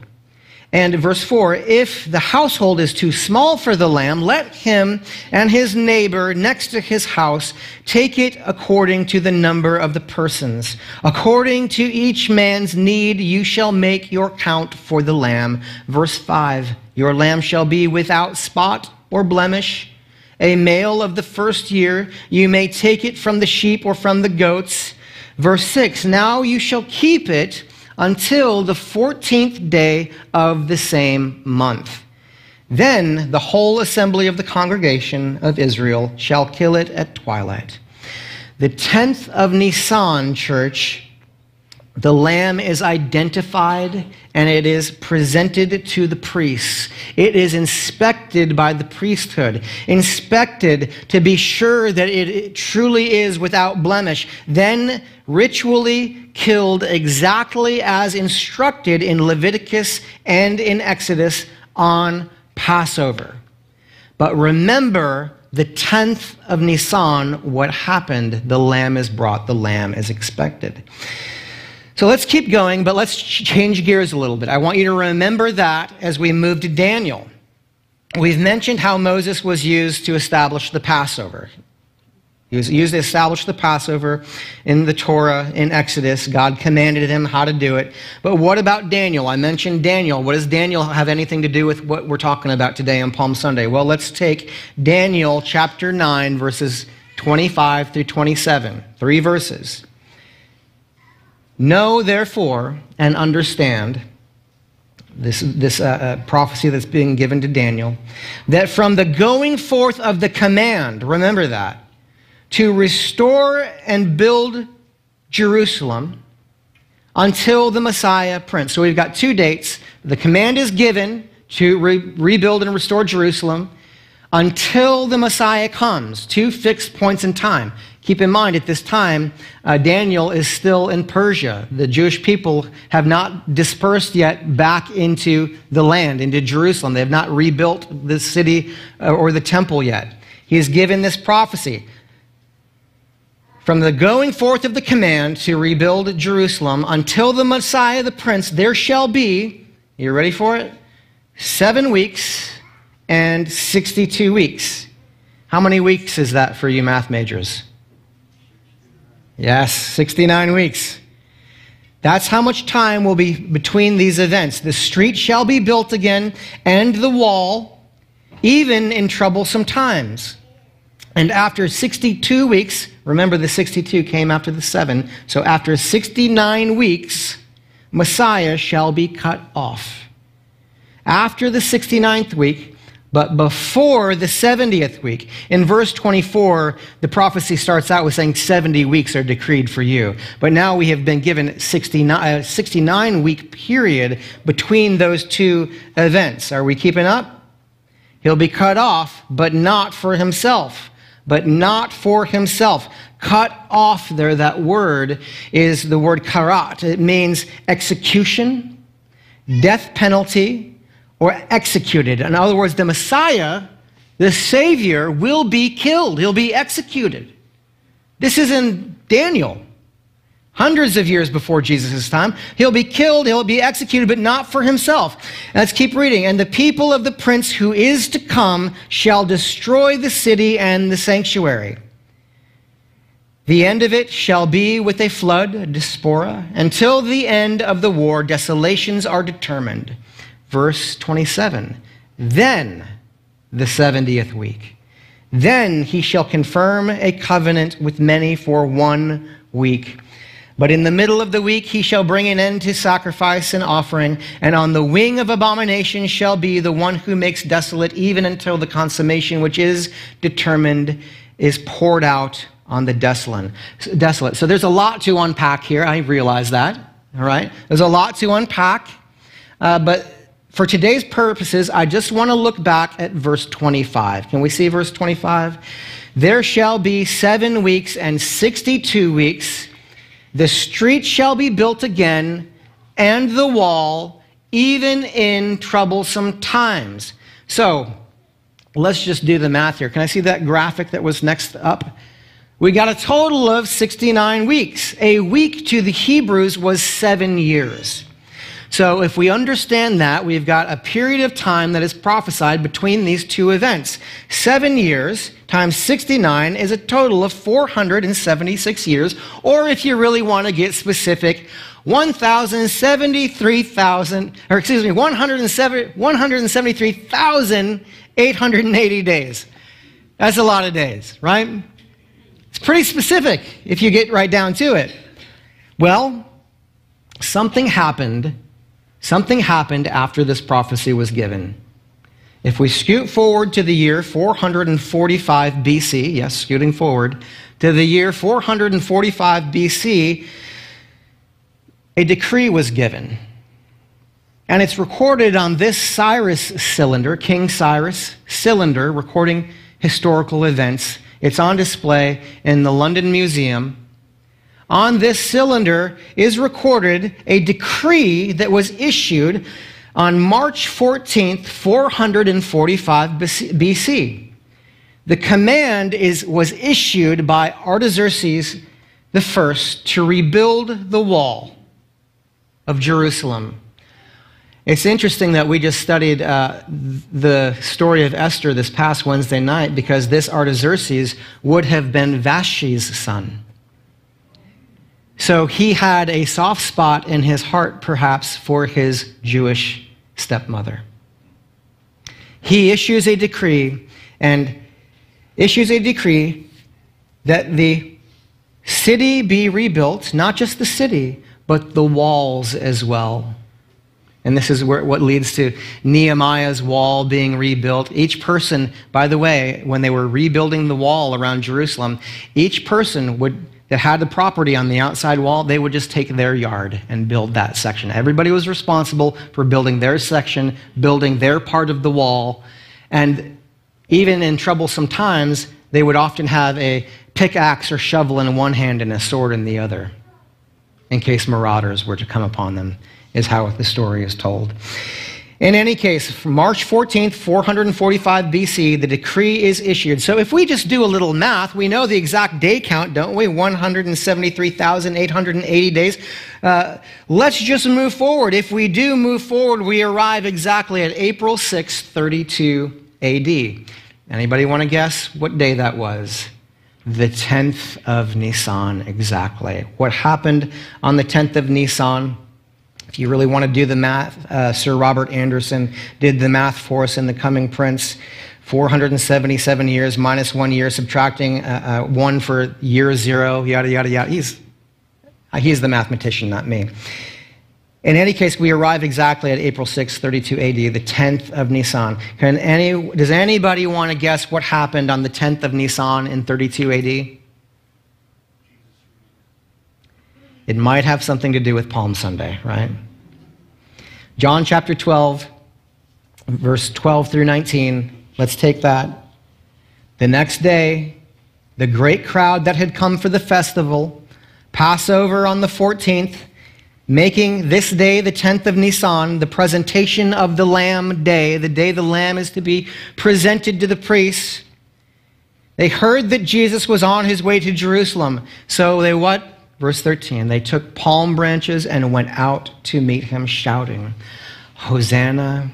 And verse four, if the household is too small for the lamb, let him and his neighbor next to his house take it according to the number of the persons. According to each man's need, you shall make your count for the lamb. Verse five, your lamb shall be without spot or blemish, a male of the first year. You may take it from the sheep or from the goats. Verse six, now you shall keep it until the fourteenth day of the same month. Then the whole assembly of the congregation of Israel shall kill it at twilight. The tenth of Nisan, church, the lamb is identified and it is presented to the priests. It is inspected by the priesthood, inspected to be sure that it truly is without blemish, then ritually killed exactly as instructed in Leviticus and in Exodus on Passover. But remember, the tenth of Nisan, what happened? The lamb is brought, the lamb is expected. So let's keep going, but let's change gears a little bit. I want you to remember that as we move to Daniel. We've mentioned how Moses was used to establish the Passover. He was used to establish the Passover in the Torah, in Exodus. God commanded him how to do it. But what about Daniel? I mentioned Daniel. What does Daniel have anything to do with what we're talking about today on Palm Sunday? Well, let's take Daniel chapter nine, verses twenty-five through twenty-seven, three verses. Know, therefore, and understand, this, this uh, uh, prophecy that's being given to Daniel, that from the going forth of the command, remember that, to restore and build Jerusalem until the Messiah Prince. So we've got two dates. The command is given to re rebuild and restore Jerusalem until the Messiah comes, two fixed points in time. Keep in mind, at this time, uh, Daniel is still in Persia. The Jewish people have not dispersed yet back into the land, into Jerusalem. They have not rebuilt the city or the temple yet. He is given this prophecy. From the going forth of the command to rebuild Jerusalem until the Messiah, the Prince, there shall be, you ready for it? Seven weeks and sixty-two weeks. How many weeks is that for you math majors? Yes, sixty-nine weeks. That's how much time will be between these events. The street shall be built again, and the wall, even in troublesome times. And after sixty-two weeks, remember the sixty-two came after the seven, so after sixty-nine weeks, Messiah shall be cut off. After the sixty-ninth week, but before the seventieth week. In verse twenty-four, the prophecy starts out with saying seventy weeks are decreed for you. But now we have been given a sixty-nine-week period between those two events. Are we keeping up? He'll be cut off, but not for himself. But not for himself. Cut off there, that word is the word karat. It means execution, death penalty, or executed. In other words, the Messiah, the Savior, will be killed. He'll be executed. This is in Daniel, hundreds of years before Jesus' time. He'll be killed, he'll be executed, but not for himself. Let's keep reading. And the people of the prince who is to come shall destroy the city and the sanctuary. The end of it shall be with a flood, a diaspora. Until the end of the war, desolations are determined. Verse twenty-seven, then the seventieth week. Then he shall confirm a covenant with many for one week. But in the middle of the week he shall bring an end to sacrifice and offering, and on the wing of abomination shall be the one who makes desolate, even until the consummation which is determined is poured out on the desolate. So there's a lot to unpack here. I realize that, all right? There's a lot to unpack, uh, but for today's purposes, I just want to look back at verse twenty-five. Can we see verse twenty-five? There shall be seven weeks and sixty-two weeks. The street shall be built again, and the wall, even in troublesome times. So let's just do the math here. Can I see that graphic that was next up? We got a total of sixty-nine weeks. A week to the Hebrews was seven years. So if we understand that, we've got a period of time that is prophesied between these two events. Seven years times sixty-nine is a total of four hundred seventy-six years, or if you really want to get specific, one hundred seventy-three thousand, or excuse me, one hundred seventy-three thousand eight hundred eighty days. That's a lot of days, right? It's pretty specific if you get right down to it. Well, something happened. Something happened after this prophecy was given. If we scoot forward to the year four forty-five B C, yes, scooting forward, to the year four forty-five B C, a decree was given. And it's recorded on this Cyrus cylinder, King Cyrus cylinder, recording historical events. It's on display in the London Museum. On this cylinder is recorded a decree that was issued on March fourteenth, four forty-five B C. The command is, was issued by Artaxerxes the First to rebuild the wall of Jerusalem. It's interesting that we just studied uh, the story of Esther this past Wednesday night, because this Artaxerxes would have been Vashti's son. So he had a soft spot in his heart, perhaps, for his Jewish stepmother. He issues a decree, and issues a decree that the city be rebuilt, not just the city, but the walls as well. And this is where, what leads to Nehemiah's wall being rebuilt. Each person, by the way, when they were rebuilding the wall around Jerusalem, each person would... that had the property on the outside wall, they would just take their yard and build that section. Everybody was responsible for building their section, building their part of the wall. And even in troublesome times, they would often have a pickaxe or shovel in one hand and a sword in the other, in case marauders were to come upon them, is how the story is told. In any case, from March fourteenth, four forty-five B C, the decree is issued. So if we just do a little math, we know the exact day count, don't we? one hundred seventy-three thousand eight hundred eighty days. Uh, let's just move forward. If we do move forward, we arrive exactly at April sixth, thirty-two A D. Anybody want to guess what day that was? The tenth of Nisan, exactly. What happened on the tenth of Nisan? If you really want to do the math, uh, Sir Robert Anderson did the math for us in The Coming Prince. four hundred seventy-seven years minus one year, subtracting uh, uh, one for year zero, yada, yada, yada. He's, he's the mathematician, not me. In any case, we arrive exactly at April sixth, thirty-two A D, the tenth of Nisan. Can any, does anybody want to guess what happened on the tenth of Nisan in thirty-two A D? It might have something to do with Palm Sunday, right? John chapter twelve, verse twelve through nineteen. Let's take that. The next day, the great crowd that had come for the festival, Passover on the fourteenth, making this day, the tenth of Nisan, the presentation of the Lamb Day, the day the Lamb is to be presented to the priests. They heard that Jesus was on his way to Jerusalem. So they what? Verse thirteen, they took palm branches and went out to meet him, shouting, Hosanna,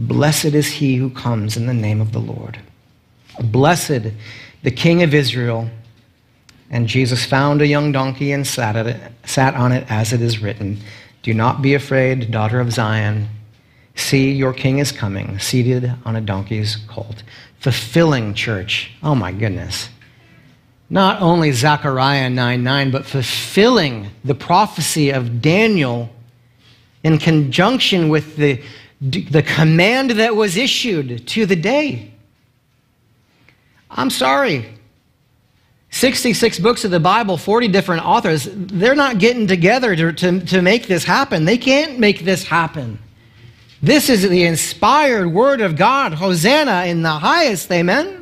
blessed is he who comes in the name of the Lord. Blessed the King of Israel. And Jesus found a young donkey and sat, at it, sat on it as it is written, do not be afraid, daughter of Zion. See, your king is coming, seated on a donkey's colt. Fulfilling, church. Oh, my goodness. Not only Zechariah nine nine, but fulfilling the prophecy of Daniel in conjunction with the, the command that was issued to the day. I'm sorry. sixty-six books of the Bible, forty different authors, they're not getting together to, to, to make this happen. They can't make this happen. This is the inspired word of God. Hosanna in the highest, amen? Amen.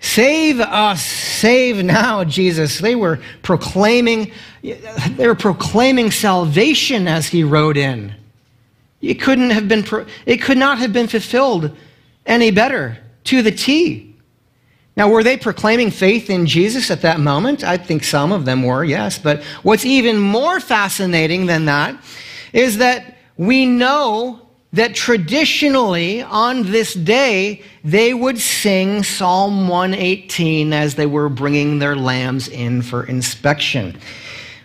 Save us, save now, Jesus. They were proclaiming, they were proclaiming salvation as he rode in. It couldn't have been, it could not have been fulfilled any better to the T. Now, were they proclaiming faith in Jesus at that moment? I think some of them were, yes. But what's even more fascinating than that is that we know that traditionally on this day, they would sing Psalm one eighteen as they were bringing their lambs in for inspection.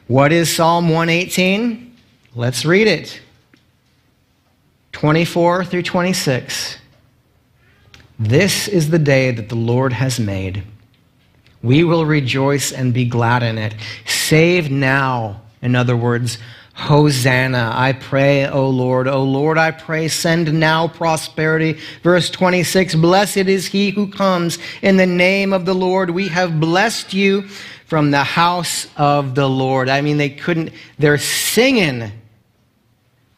What is Psalm one eighteen? Let's read it. twenty-four through twenty-six. This is the day that the Lord has made. We will rejoice and be glad in it. Save now. In other words, Hosanna. I pray, O Lord, O Lord, I pray, send now prosperity. Verse twenty-six, blessed is he who comes in the name of the Lord. We have blessed you from the house of the Lord. I mean, they couldn't, they're singing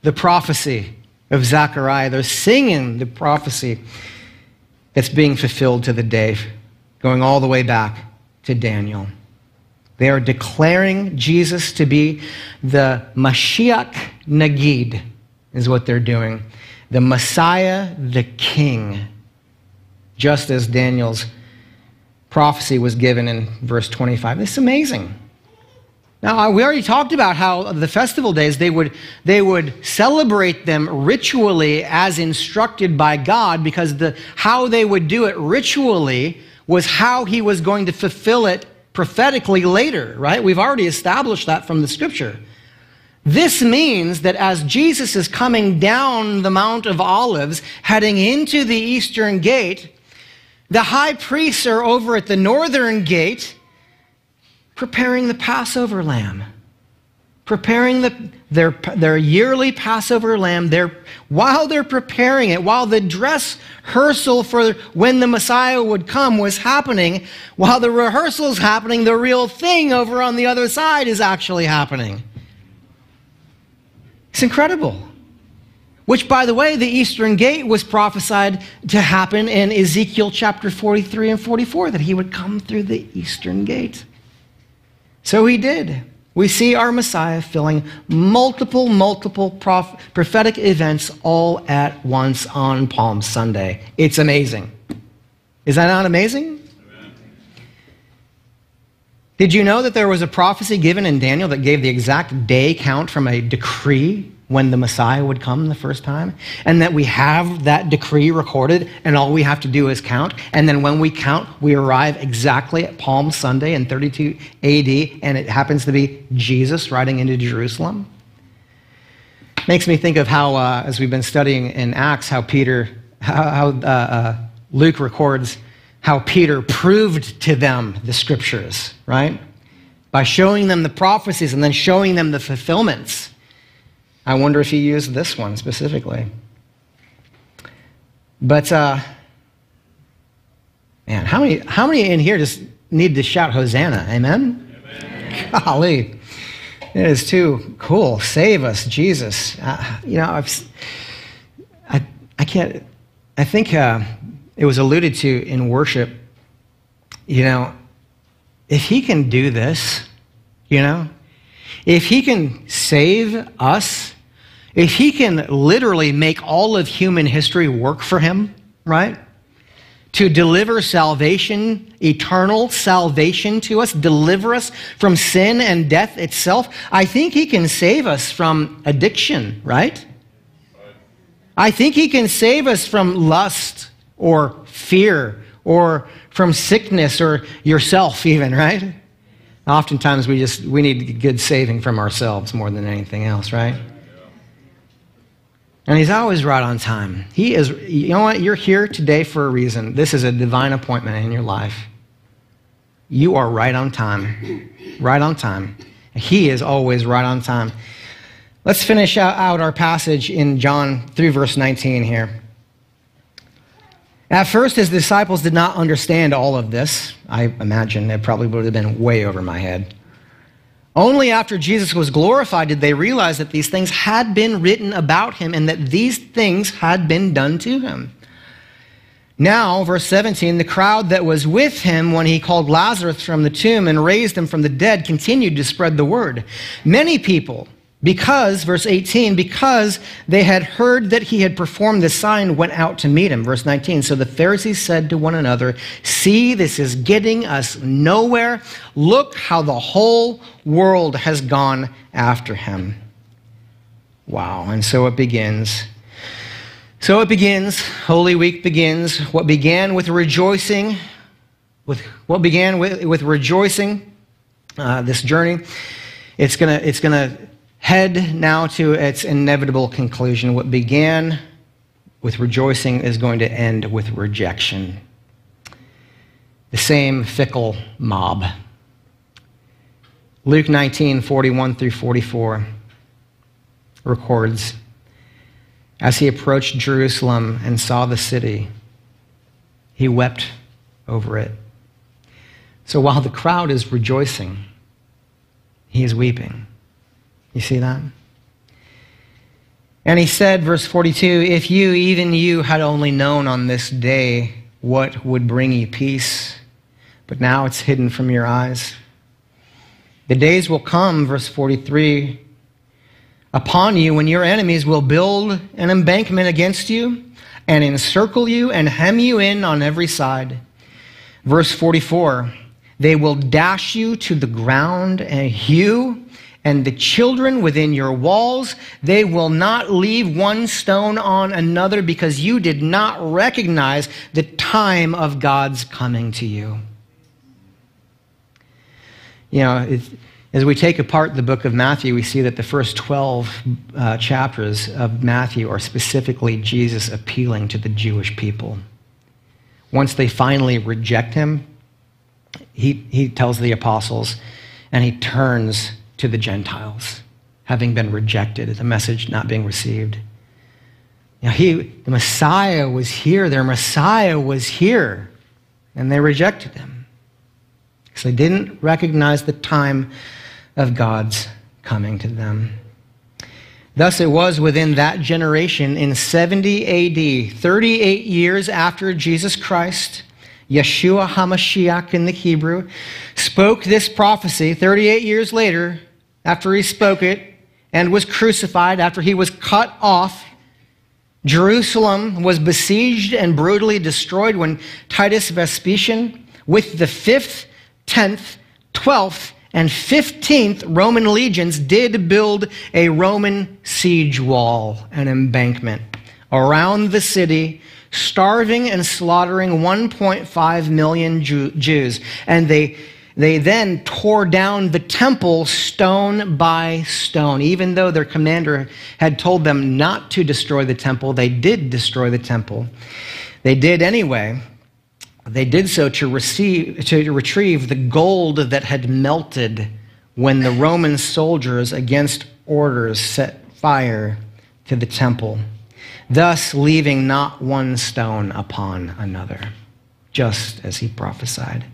the prophecy of Zechariah. They're singing the prophecy that's being fulfilled to the day, going all the way back to Daniel. They are declaring Jesus to be the Mashiach Nagid, is what they're doing. The Messiah, the King, just as Daniel's prophecy was given in verse twenty-five. This is amazing. Now, we already talked about how the festival days, they would, they would celebrate them ritually as instructed by God, because the, how they would do it ritually was how he was going to fulfill it prophetically later, right? We've already established that from the scripture. This means that as Jesus is coming down the Mount of Olives, heading into the eastern gate, the high priests are over at the northern gate, preparing the Passover lamb, preparing the, their, their yearly Passover lamb. They're, while they're preparing it, while the dress rehearsal for when the Messiah would come was happening, while the rehearsal's happening, the real thing over on the other side is actually happening. It's incredible. Which, by the way, the eastern gate was prophesied to happen in Ezekiel chapter forty-three and forty-four, that he would come through the eastern gate. So he did. We see our Messiah filling multiple, multiple prof- prophetic events all at once on Palm Sunday. It's amazing. Is that not amazing? Amen. Did you know that there was a prophecy given in Daniel that gave the exact day count from a decree when the Messiah would come the first time? And that we have that decree recorded, and all we have to do is count. And then when we count, we arrive exactly at Palm Sunday in thirty-two A D, and it happens to be Jesus riding into Jerusalem. Makes me think of how, uh, as we've been studying in Acts, how Peter how, how uh, uh, Luke records how Peter proved to them the scriptures, right? By showing them the prophecies and then showing them the fulfillments. I wonder if he used this one specifically. But, uh, man, how many, how many in here just need to shout Hosanna? Amen? Amen. Golly, it is too cool. Save us, Jesus. Uh, you know, I've, I, I can't, I think uh, it was alluded to in worship, you know, if he can do this, you know, if he can save us, if he can literally make all of human history work for him, right? To deliver salvation, eternal salvation to us, deliver us from sin and death itself, I think he can save us from addiction, right? I think he can save us from lust or fear or from sickness or yourself even, right? Oftentimes we just, we need good saving from ourselves more than anything else, right? And he's always right on time. He is, you know what? You're here today for a reason. This is a divine appointment in your life. You are right on time, right on time. He is always right on time. Let's finish out our passage in John through verse nineteen here. At first, his disciples did not understand all of this. I imagine it probably would have been way over my head. Only after Jesus was glorified did they realize that these things had been written about him and that these things had been done to him. Now, verse seventeen, the crowd that was with him when he called Lazarus from the tomb and raised him from the dead continued to spread the word. Many people, because, verse eighteen, because they had heard that he had performed this sign, went out to meet him. Verse nineteen, so the Pharisees said to one another, see, this is getting us nowhere. Look how the whole world has gone after him. Wow, and so it begins. So it begins, Holy Week begins. What began with rejoicing, with what began with, with rejoicing, uh, this journey, it's gonna, it's gonna, head now to its inevitable conclusion. What began with rejoicing is going to end with rejection. The same fickle mob. Luke nineteen, forty-one through forty-four records, as he approached Jerusalem and saw the city, he wept over it. So while the crowd is rejoicing, he is weeping. You see that? And he said, verse forty-two, if you, even you, had only known on this day what would bring you peace, but now it's hidden from your eyes. The days will come, verse forty-three, upon you when your enemies will build an embankment against you and encircle you and hem you in on every side. Verse forty-four, they will dash you to the ground and hew and the children within your walls, they will not leave one stone on another because you did not recognize the time of God's coming to you. You know, as we take apart the book of Matthew, we see that the first twelve uh, chapters of Matthew are specifically Jesus appealing to the Jewish people. Once they finally reject him, he, he tells the apostles and he turns to the Gentiles, having been rejected, the message not being received. Now he, the Messiah was here, their Messiah was here, and they rejected him. Because they didn't recognize the time of God's coming to them. Thus it was within that generation in seventy A D, thirty-eight years after Jesus Christ, Yeshua HaMashiach in the Hebrew, spoke this prophecy thirty-eight years later after he spoke it and was crucified, after he was cut off. Jerusalem was besieged and brutally destroyed when Titus Vespasian, with the fifth, tenth, twelfth, and fifteenth Roman legions, did build a Roman siege wall, an embankment, around the city, starving and slaughtering one point five million Jew Jews. And they They then tore down the temple stone by stone. Even though their commander had told them not to destroy the temple, they did destroy the temple. They did anyway. They did so to, receive, to retrieve the gold that had melted when the Roman soldiers, against orders, set fire to the temple, thus leaving not one stone upon another, just as he prophesied.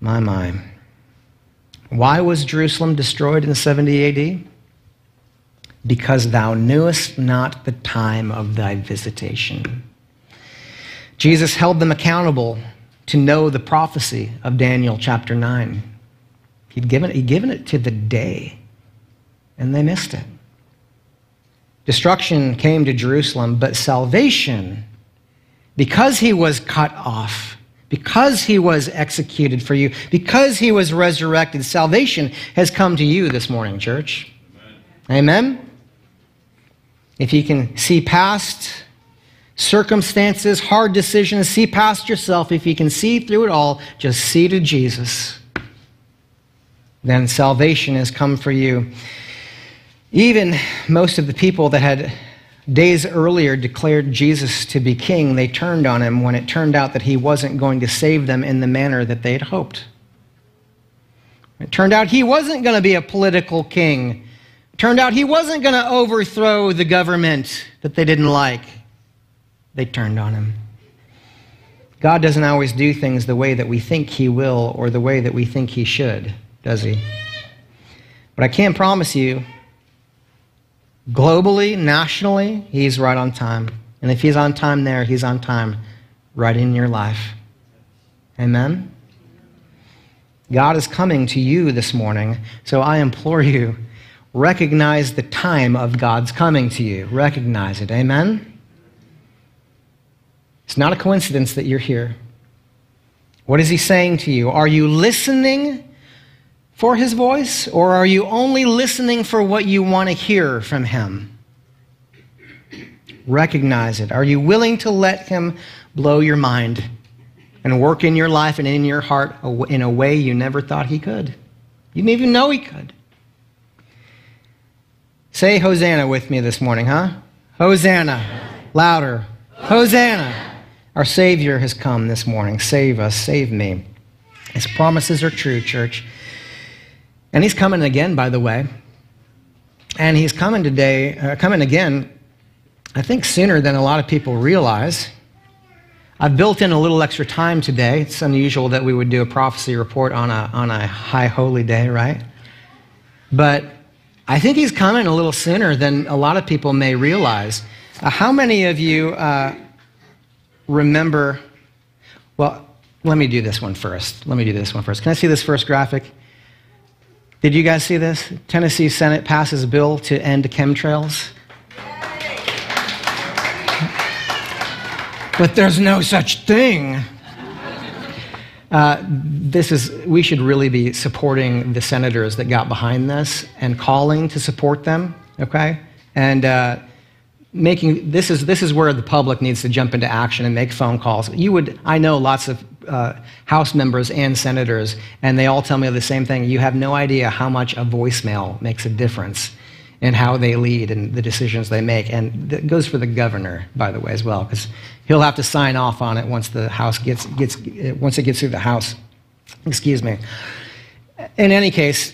My, my. Why was Jerusalem destroyed in seventy A D? Because thou knewest not the time of thy visitation. Jesus held them accountable to know the prophecy of Daniel chapter nine. He'd given, he'd given it to the day, and they missed it. Destruction came to Jerusalem, but salvation, because he was cut off, because he was executed for you, because he was resurrected, salvation has come to you this morning, church. Amen. Amen? If you can see past circumstances, hard decisions, see past yourself. If you can see through it all, just see to Jesus. Then salvation has come for you. Even most of the people that had days earlier declared Jesus to be king, they turned on him when it turned out that he wasn't going to save them in the manner that they had hoped. It turned out he wasn't going to be a political king. It turned out he wasn't going to overthrow the government that they didn't like. They turned on him. God doesn't always do things the way that we think he will or the way that we think he should, does he? But I can promise you, globally, nationally, he's right on time. And if he's on time there, he's on time right in your life. Amen? God is coming to you this morning, so I implore you, recognize the time of God's coming to you. Recognize it. Amen? It's not a coincidence that you're here. What is he saying to you? Are you listening for his voice, or are you only listening for what you want to hear from him? Recognize it. Are you willing to let him blow your mind and work in your life and in your heart in a way you never thought he could? You didn't even know he could. Say Hosanna with me this morning, huh? Hosanna. Louder. Hosanna. Our Savior has come this morning. Save us. Save me. His promises are true, church. And he's coming again, by the way. And he's coming today, uh, coming again, I think sooner than a lot of people realize. I've built in a little extra time today. It's unusual that we would do a prophecy report on a, on a high holy day, right? But I think he's coming a little sooner than a lot of people may realize. Uh, how many of you uh, remember, well, let me do this one first. Let me do this one first. Can I see this first graphic? Did you guys see this? Tennessee Senate passes a bill to end chemtrails. But there's no such thing. Uh, this is, we should really be supporting the senators that got behind this and calling to support them, okay? And uh, making, this is, this is where the public needs to jump into action and make phone calls. You would, I know lots of Uh, House members and senators, and they all tell me the same thing. You have no idea how much a voicemail makes a difference in how they lead and the decisions they make. And that goes for the governor, by the way, as well, because he'll have to sign off on it once the House gets, gets once it gets through the House. Excuse me. In any case,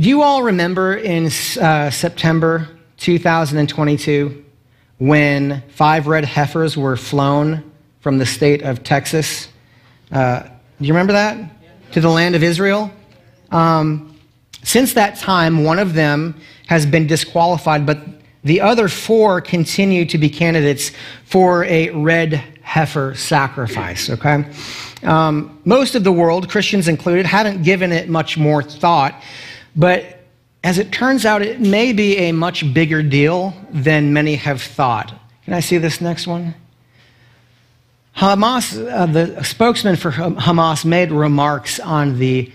do you all remember in uh, September two thousand twenty-two when five red heifers were flown from the state of Texas, uh, do you remember that? Yeah. To the land of Israel. Um, since that time, one of them has been disqualified, but the other four continue to be candidates for a red heifer sacrifice, okay? Um, most of the world, Christians included, haven't given it much more thought, but as it turns out, it may be a much bigger deal than many have thought. Can I see this next one? Hamas, uh, the spokesman for Hamas made remarks on the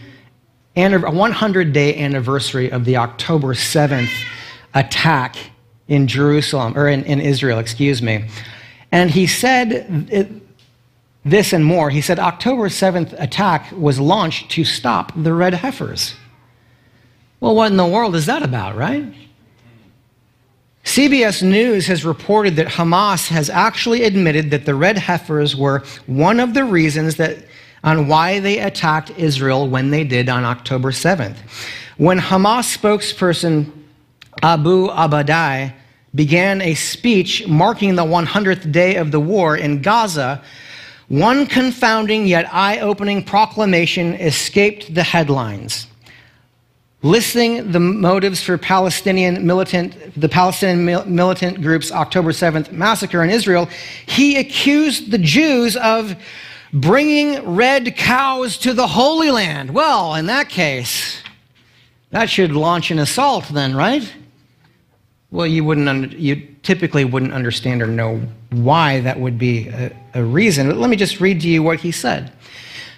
one hundred day anniversary of the October seventh attack in Jerusalem, or in, in Israel, excuse me. And he said, it, This and more. He said October seventh attack was launched to stop the red heifers. Well, what in the world is that about, right? C B S News has reported that Hamas has actually admitted that the red heifers were one of the reasons that on why they attacked Israel when they did on October seventh. When Hamas spokesperson Abu Abadai began a speech marking the hundredth day of the war in Gaza, one confounding yet eye-opening proclamation escaped the headlines, listing the motives for Palestinian militant, the Palestinian mil militant group's October seventh massacre in Israel. He accused the Jews of bringing red cows to the Holy Land. Well, in that case, that should launch an assault then, right? Well, you wouldn't under, you typically wouldn't understand or know why that would be a, a reason. But let me just read to you what he said.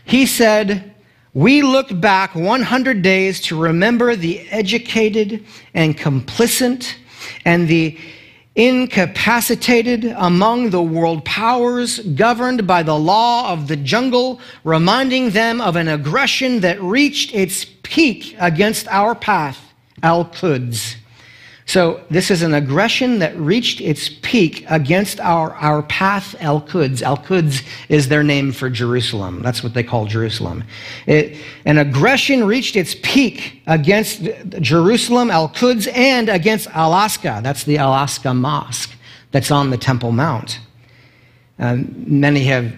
He said, "We look back one hundred days to remember the educated and complicit and the incapacitated among the world powers, governed by the law of the jungle, reminding them of an aggression that reached its peak against our path, Al-Quds." So this is an aggression that reached its peak against our, our path, Al-Quds. Al-Quds is their name for Jerusalem. That's what they call Jerusalem. It, an aggression reached its peak against Jerusalem, Al-Quds, and against Al-Aqsa. That's the Al-Aqsa Mosque that's on the Temple Mount. Um, many have,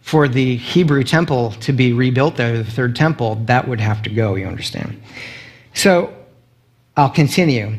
for the Hebrew temple to be rebuilt there, the third temple, that would have to go, you understand. So I'll continue.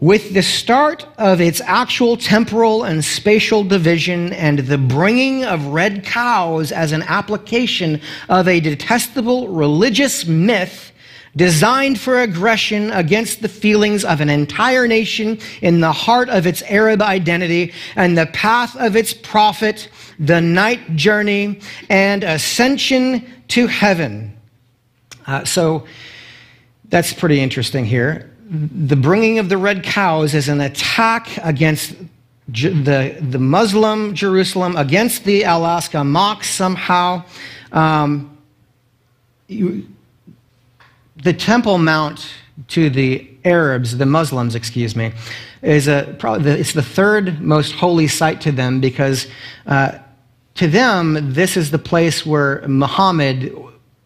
"With the start of its actual temporal and spatial division and the bringing of red cows as an application of a detestable religious myth designed for aggression against the feelings of an entire nation in the heart of its Arab identity and the path of its prophet, the night journey, and ascension to heaven." Uh, so that's pretty interesting here. The bringing of the red cows is an attack against the, the Muslim Jerusalem, against the Al-Aqsa Mosque somehow. Um, you, the Temple Mount to the Arabs, the Muslims, excuse me, is a, probably the, it's the third most holy site to them because uh, to them, this is the place where Muhammad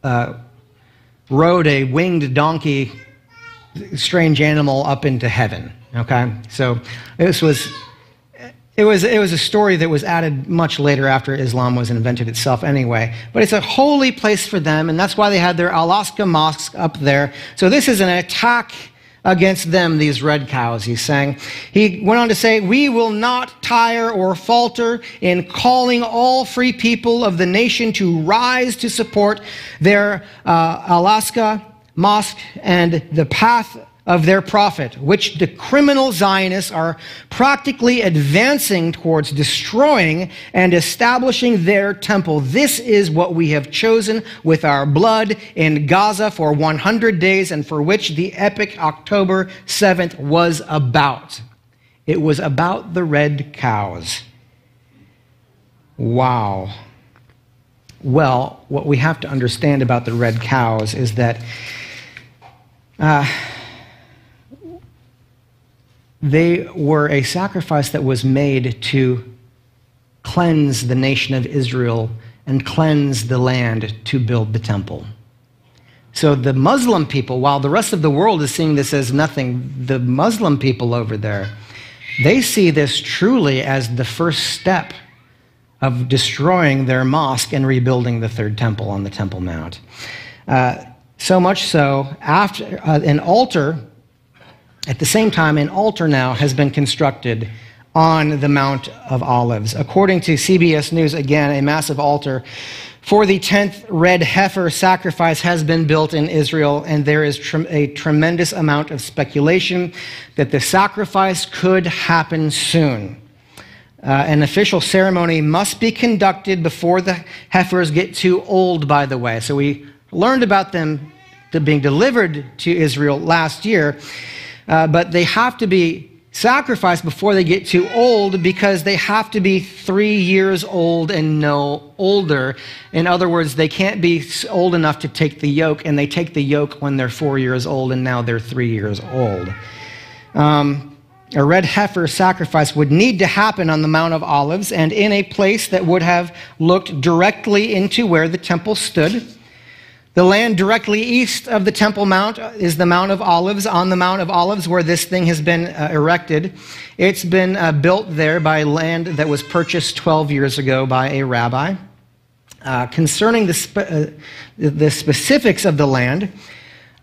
uh, rode a winged donkey, strange animal, up into heaven. Okay, so this was it was it was a story that was added much later after Islam was invented itself anyway, but it's a holy place for them, and that's why they had their Al-Aqsa Mosque up there. So this is an attack against them, these red cows, he's saying. He went on to say, "We will not tire or falter in calling all free people of the nation to rise to support their uh, Al-Aqsa Mosque and the path of their prophet, which the criminal Zionists are practically advancing towards destroying and establishing their temple. This is what we have chosen with our blood in Gaza for one hundred days and for which the epic October seventh was about." It was about the red cows. Wow. Well, what we have to understand about the red cows is that Uh, they were a sacrifice that was made to cleanse the nation of Israel and cleanse the land to build the temple. So the Muslim people, while the rest of the world is seeing this as nothing, the Muslim people over there, they see this truly as the first step of destroying their mosque and rebuilding the third temple on the Temple Mount. Uh, So much so, after uh, an altar, at the same time, an altar now has been constructed on the Mount of Olives. According to C B S News, again, a massive altar for the tenth red heifer sacrifice has been built in Israel, and there is tre a tremendous amount of speculation that the sacrifice could happen soon. Uh, an official ceremony must be conducted before the heifers get too old, by the way. So we learned about them being delivered to Israel last year, uh, but they have to be sacrificed before they get too old, because they have to be three years old and no older. In other words, they can't be old enough to take the yoke, and they take the yoke when they're four years old, and now they're three years old. Um, a red heifer sacrifice would need to happen on the Mount of Olives and in a place that would have looked directly into where the temple stood. The land directly east of the Temple Mount is the Mount of Olives. On the Mount of Olives, where this thing has been uh, erected, it's been uh, built there by land that was purchased twelve years ago by a rabbi. Uh, concerning the, spe uh, the specifics of the land,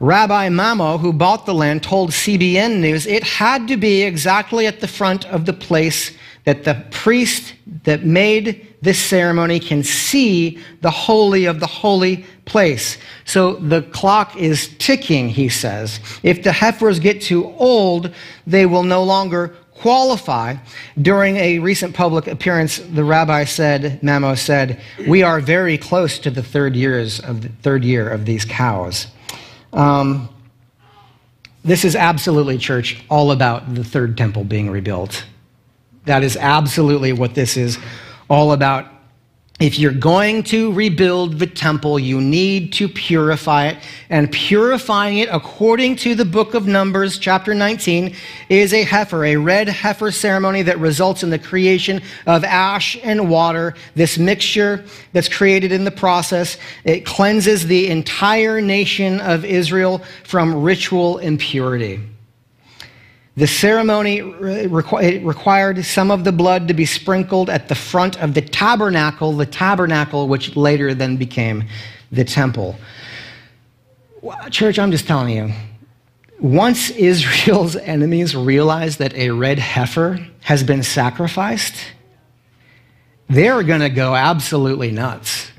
Rabbi Mamo, who bought the land, told C B S News it had to be exactly at the front of the place that the priest that made this ceremony can see the holy of the holy place. So the clock is ticking, he says. If the heifers get too old, they will no longer qualify. During a recent public appearance, the rabbi said, Mamo said, "We are very close to the third years of the third year of these cows." Um, this is absolutely, church, all about the third temple being rebuilt. That is absolutely what this is all about. If you're going to rebuild the temple, you need to purify it. And purifying it, according to the book of Numbers, chapter nineteen, is a heifer, a red heifer ceremony that results in the creation of ash and water. This mixture that's created in the process, it cleanses the entire nation of Israel from ritual impurity. The ceremony required some of the blood to be sprinkled at the front of the tabernacle, the tabernacle which later then became the temple. Church, I'm just telling you, once Israel's enemies realize that a red heifer has been sacrificed, they're going to go absolutely nuts.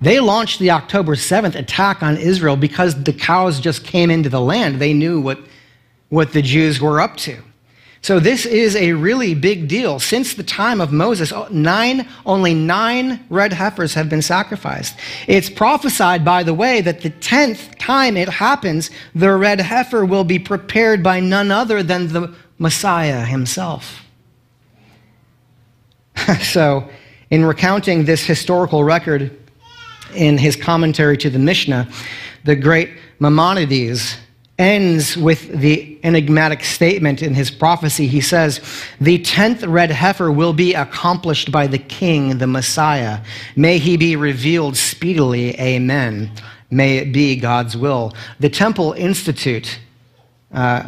They launched the October seventh attack on Israel because the cows just came into the land. They knew what... what the Jews were up to. So this is a really big deal. Since the time of Moses, nine, only nine red heifers have been sacrificed. It's prophesied, by the way, that the tenth time it happens, the red heifer will be prepared by none other than the Messiah himself. So, in recounting this historical record in his commentary to the Mishnah, the great Maimonides ends with the enigmatic statement in his prophecy. He says, "The tenth red heifer will be accomplished by the King, the Messiah. May he be revealed speedily. Amen. May it be God's will." The Temple Institute, uh,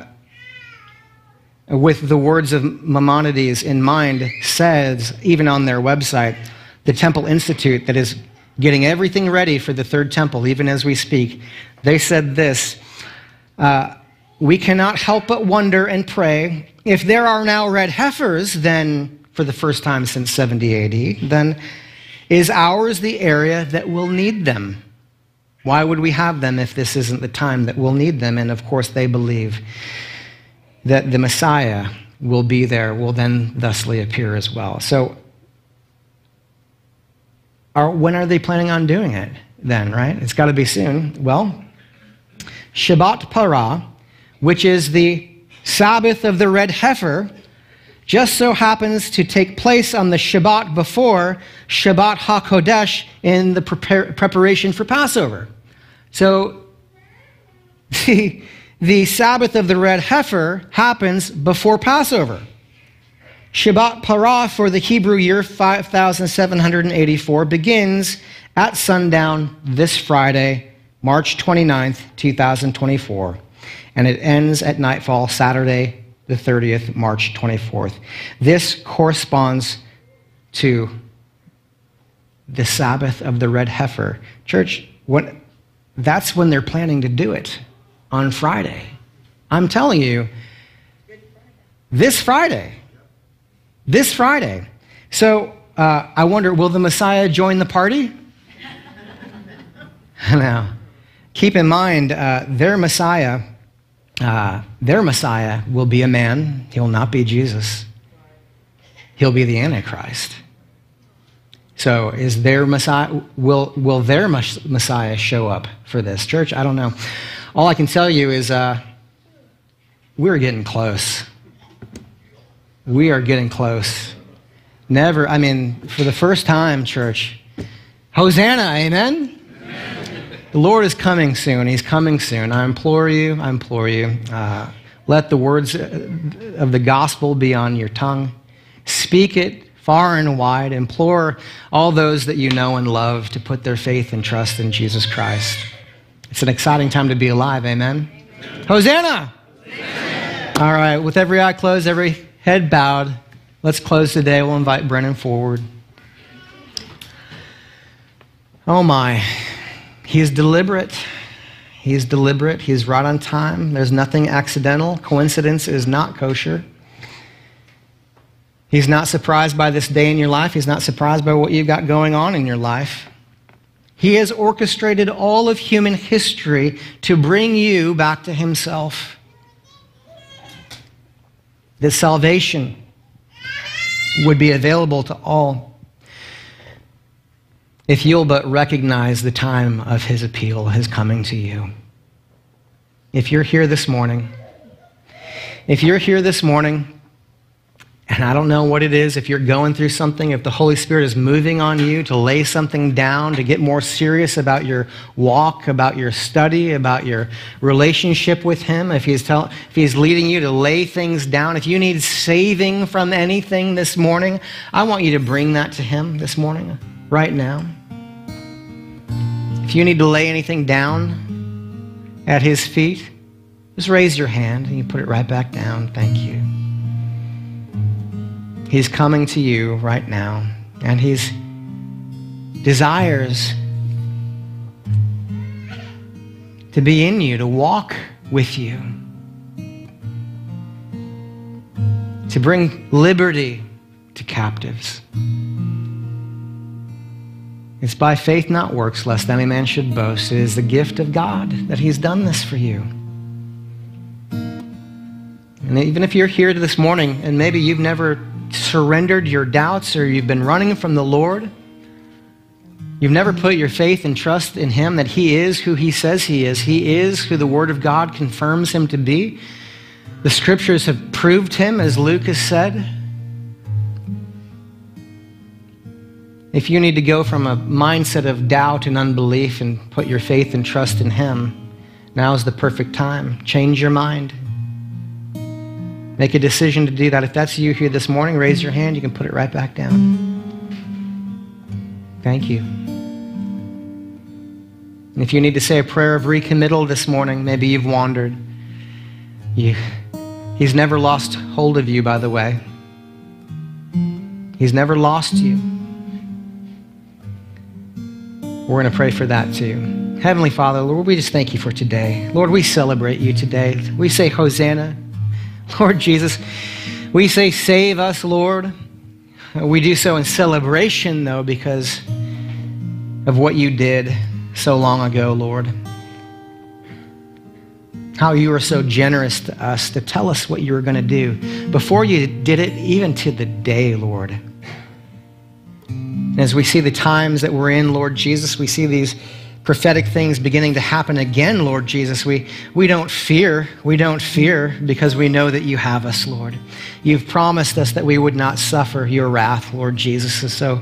with the words of Maimonides in mind, says, even on their website, the Temple Institute that is getting everything ready for the third temple, even as we speak, they said this, Uh, "we cannot help but wonder and pray, if there are now red heifers, then, for the first time since seventy A D, then is ours the area that will need them? Why would we have them if this isn't the time that we'll need them?" And of course they believe that the Messiah will be there, will then thusly appear as well. So are, when are they planning on doing it then, right? It's got to be soon. Well, Shabbat Parah, which is the Sabbath of the red heifer, just so happens to take place on the Shabbat before Shabbat HaKodesh in the prepar preparation for Passover. So the, the Sabbath of the red heifer happens before Passover. Shabbat Parah for the Hebrew year five thousand seven hundred eighty-four begins at sundown this Friday, March twenty-ninth, two thousand twenty-four, and it ends at nightfall, Saturday the thirtieth, March twenty-fourth. This corresponds to the Sabbath of the red heifer. Church, what, that's when they're planning to do it, on Friday. I'm telling you, this Friday. This Friday. So uh, I wonder, will the Messiah join the party? Now, keep in mind, uh, their Messiah, uh, their Messiah will be a man. He'll not be Jesus. He'll be the Antichrist. So, is their Messiah? Will will their Messiah show up for this, church? I don't know. All I can tell you is uh, we're getting close. we are getting close. Never, I mean, for the first time, church. Hosanna, amen? Amen. The Lord is coming soon. He's coming soon. I implore you, I implore you. Uh, let the words of the gospel be on your tongue. Speak it far and wide. Implore all those that you know and love to put their faith and trust in Jesus Christ. It's an exciting time to be alive, amen? Amen. Hosanna! Amen. All right, with every eye closed, every head bowed, let's close today. We'll invite Brennan forward. Oh my, he is deliberate. He is deliberate. He is right on time. There's nothing accidental. Coincidence is not kosher. He's not surprised by this day in your life. He's not surprised by what you've got going on in your life. He has orchestrated all of human history to bring you back to himself. That salvation would be available to all if you'll but recognize the time of his appeal, his coming to you. If you're here this morning, if you're here this morning, and I don't know what it is, if you're going through something, if the Holy Spirit is moving on you to lay something down, to get more serious about your walk, about your study, about your relationship with him, if he's, tell, if he's leading you to lay things down, if you need saving from anything this morning, I want you to bring that to him this morning, right now. If you need to lay anything down at his feet, just raise your hand and you put it right back down. Thank you. He's coming to you right now, and he desires to be in you, to walk with you, to bring liberty to captives. It's by faith, not works, lest any man should boast. It is the gift of God that he's done this for you. And even if you're here this morning, and maybe you've never surrendered your doubts, or you've been running from the Lord, you've never put your faith and trust in him, that he is who he says he is. He is who the Word of God confirms him to be. The Scriptures have proved him, as Luke has said. If you need to go from a mindset of doubt and unbelief and put your faith and trust in him, now is the perfect time. Change your mind. Make a decision to do that. If that's you here this morning, raise your hand. You can put it right back down. Thank you. And if you need to say a prayer of recommittal this morning, maybe you've wandered. You, he's never lost hold of you, by the way. He's never lost you. We're going to pray for that too. Heavenly Father, Lord, we just thank you for today. Lord, we celebrate you today. We say Hosanna. Lord Jesus, we say, save us, Lord. We do so in celebration, though, because of what you did so long ago, Lord. How you were so generous to us to tell us what you were going to do before you did it, even to the day, Lord. And as we see the times that we're in, Lord Jesus, we see these prophetic things beginning to happen again, Lord Jesus. We, we don't fear. We don't fear because we know that you have us, Lord. You've promised us that we would not suffer your wrath, Lord Jesus. And so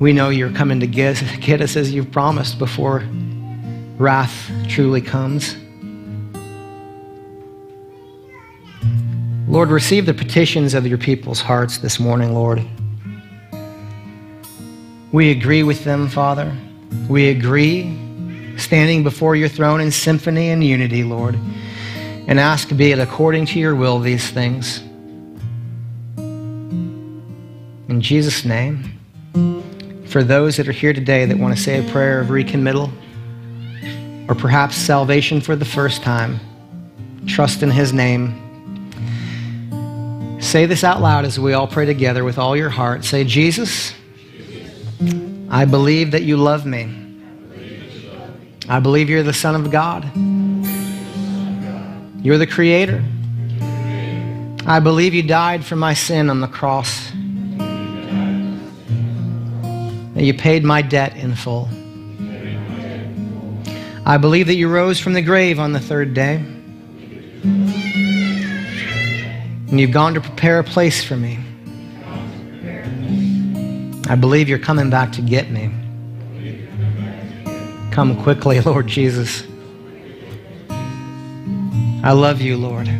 we know you're coming to get, get us as you've promised before wrath truly comes. Lord, receive the petitions of your people's hearts this morning, Lord. We agree with them, Father. We agree, standing before your throne in symphony and unity, Lord, and ask, be it according to your will, these things. In Jesus' name, for those that are here today that want to say a prayer of recommittal, or perhaps salvation for the first time, trust in his name. Say this out loud as we all pray together with all your heart. Say, Jesus, I believe that you love me. I believe you're the Son of God. You're the Creator. I believe you died for my sin on the cross. That you paid my debt in full. I believe that you rose from the grave on the third day. and you've gone to prepare a place for me. I believe you're coming back to get me. Come quickly, Lord Jesus. I love you, Lord.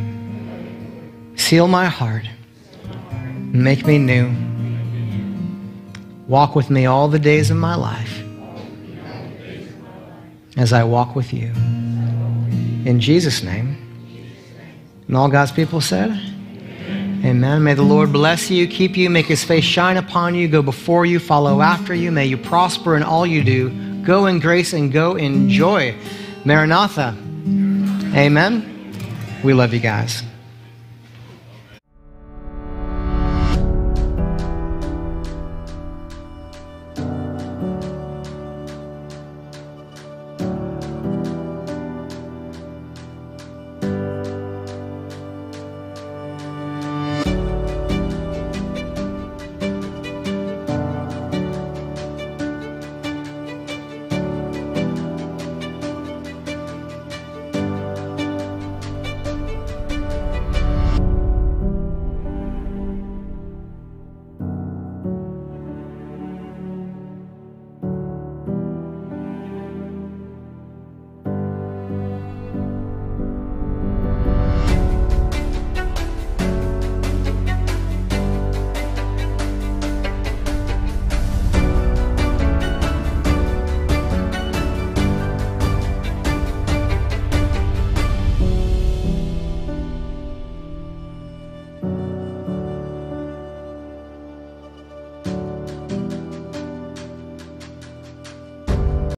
Seal my heart. Make me new. Walk with me all the days of my life as I walk with you. In Jesus' name. And all God's people said, amen. May the Lord bless you, keep you, make his face shine upon you, go before you, follow after you. May you prosper in all you do. Go in grace and go in joy. Maranatha. Amen. We love you guys.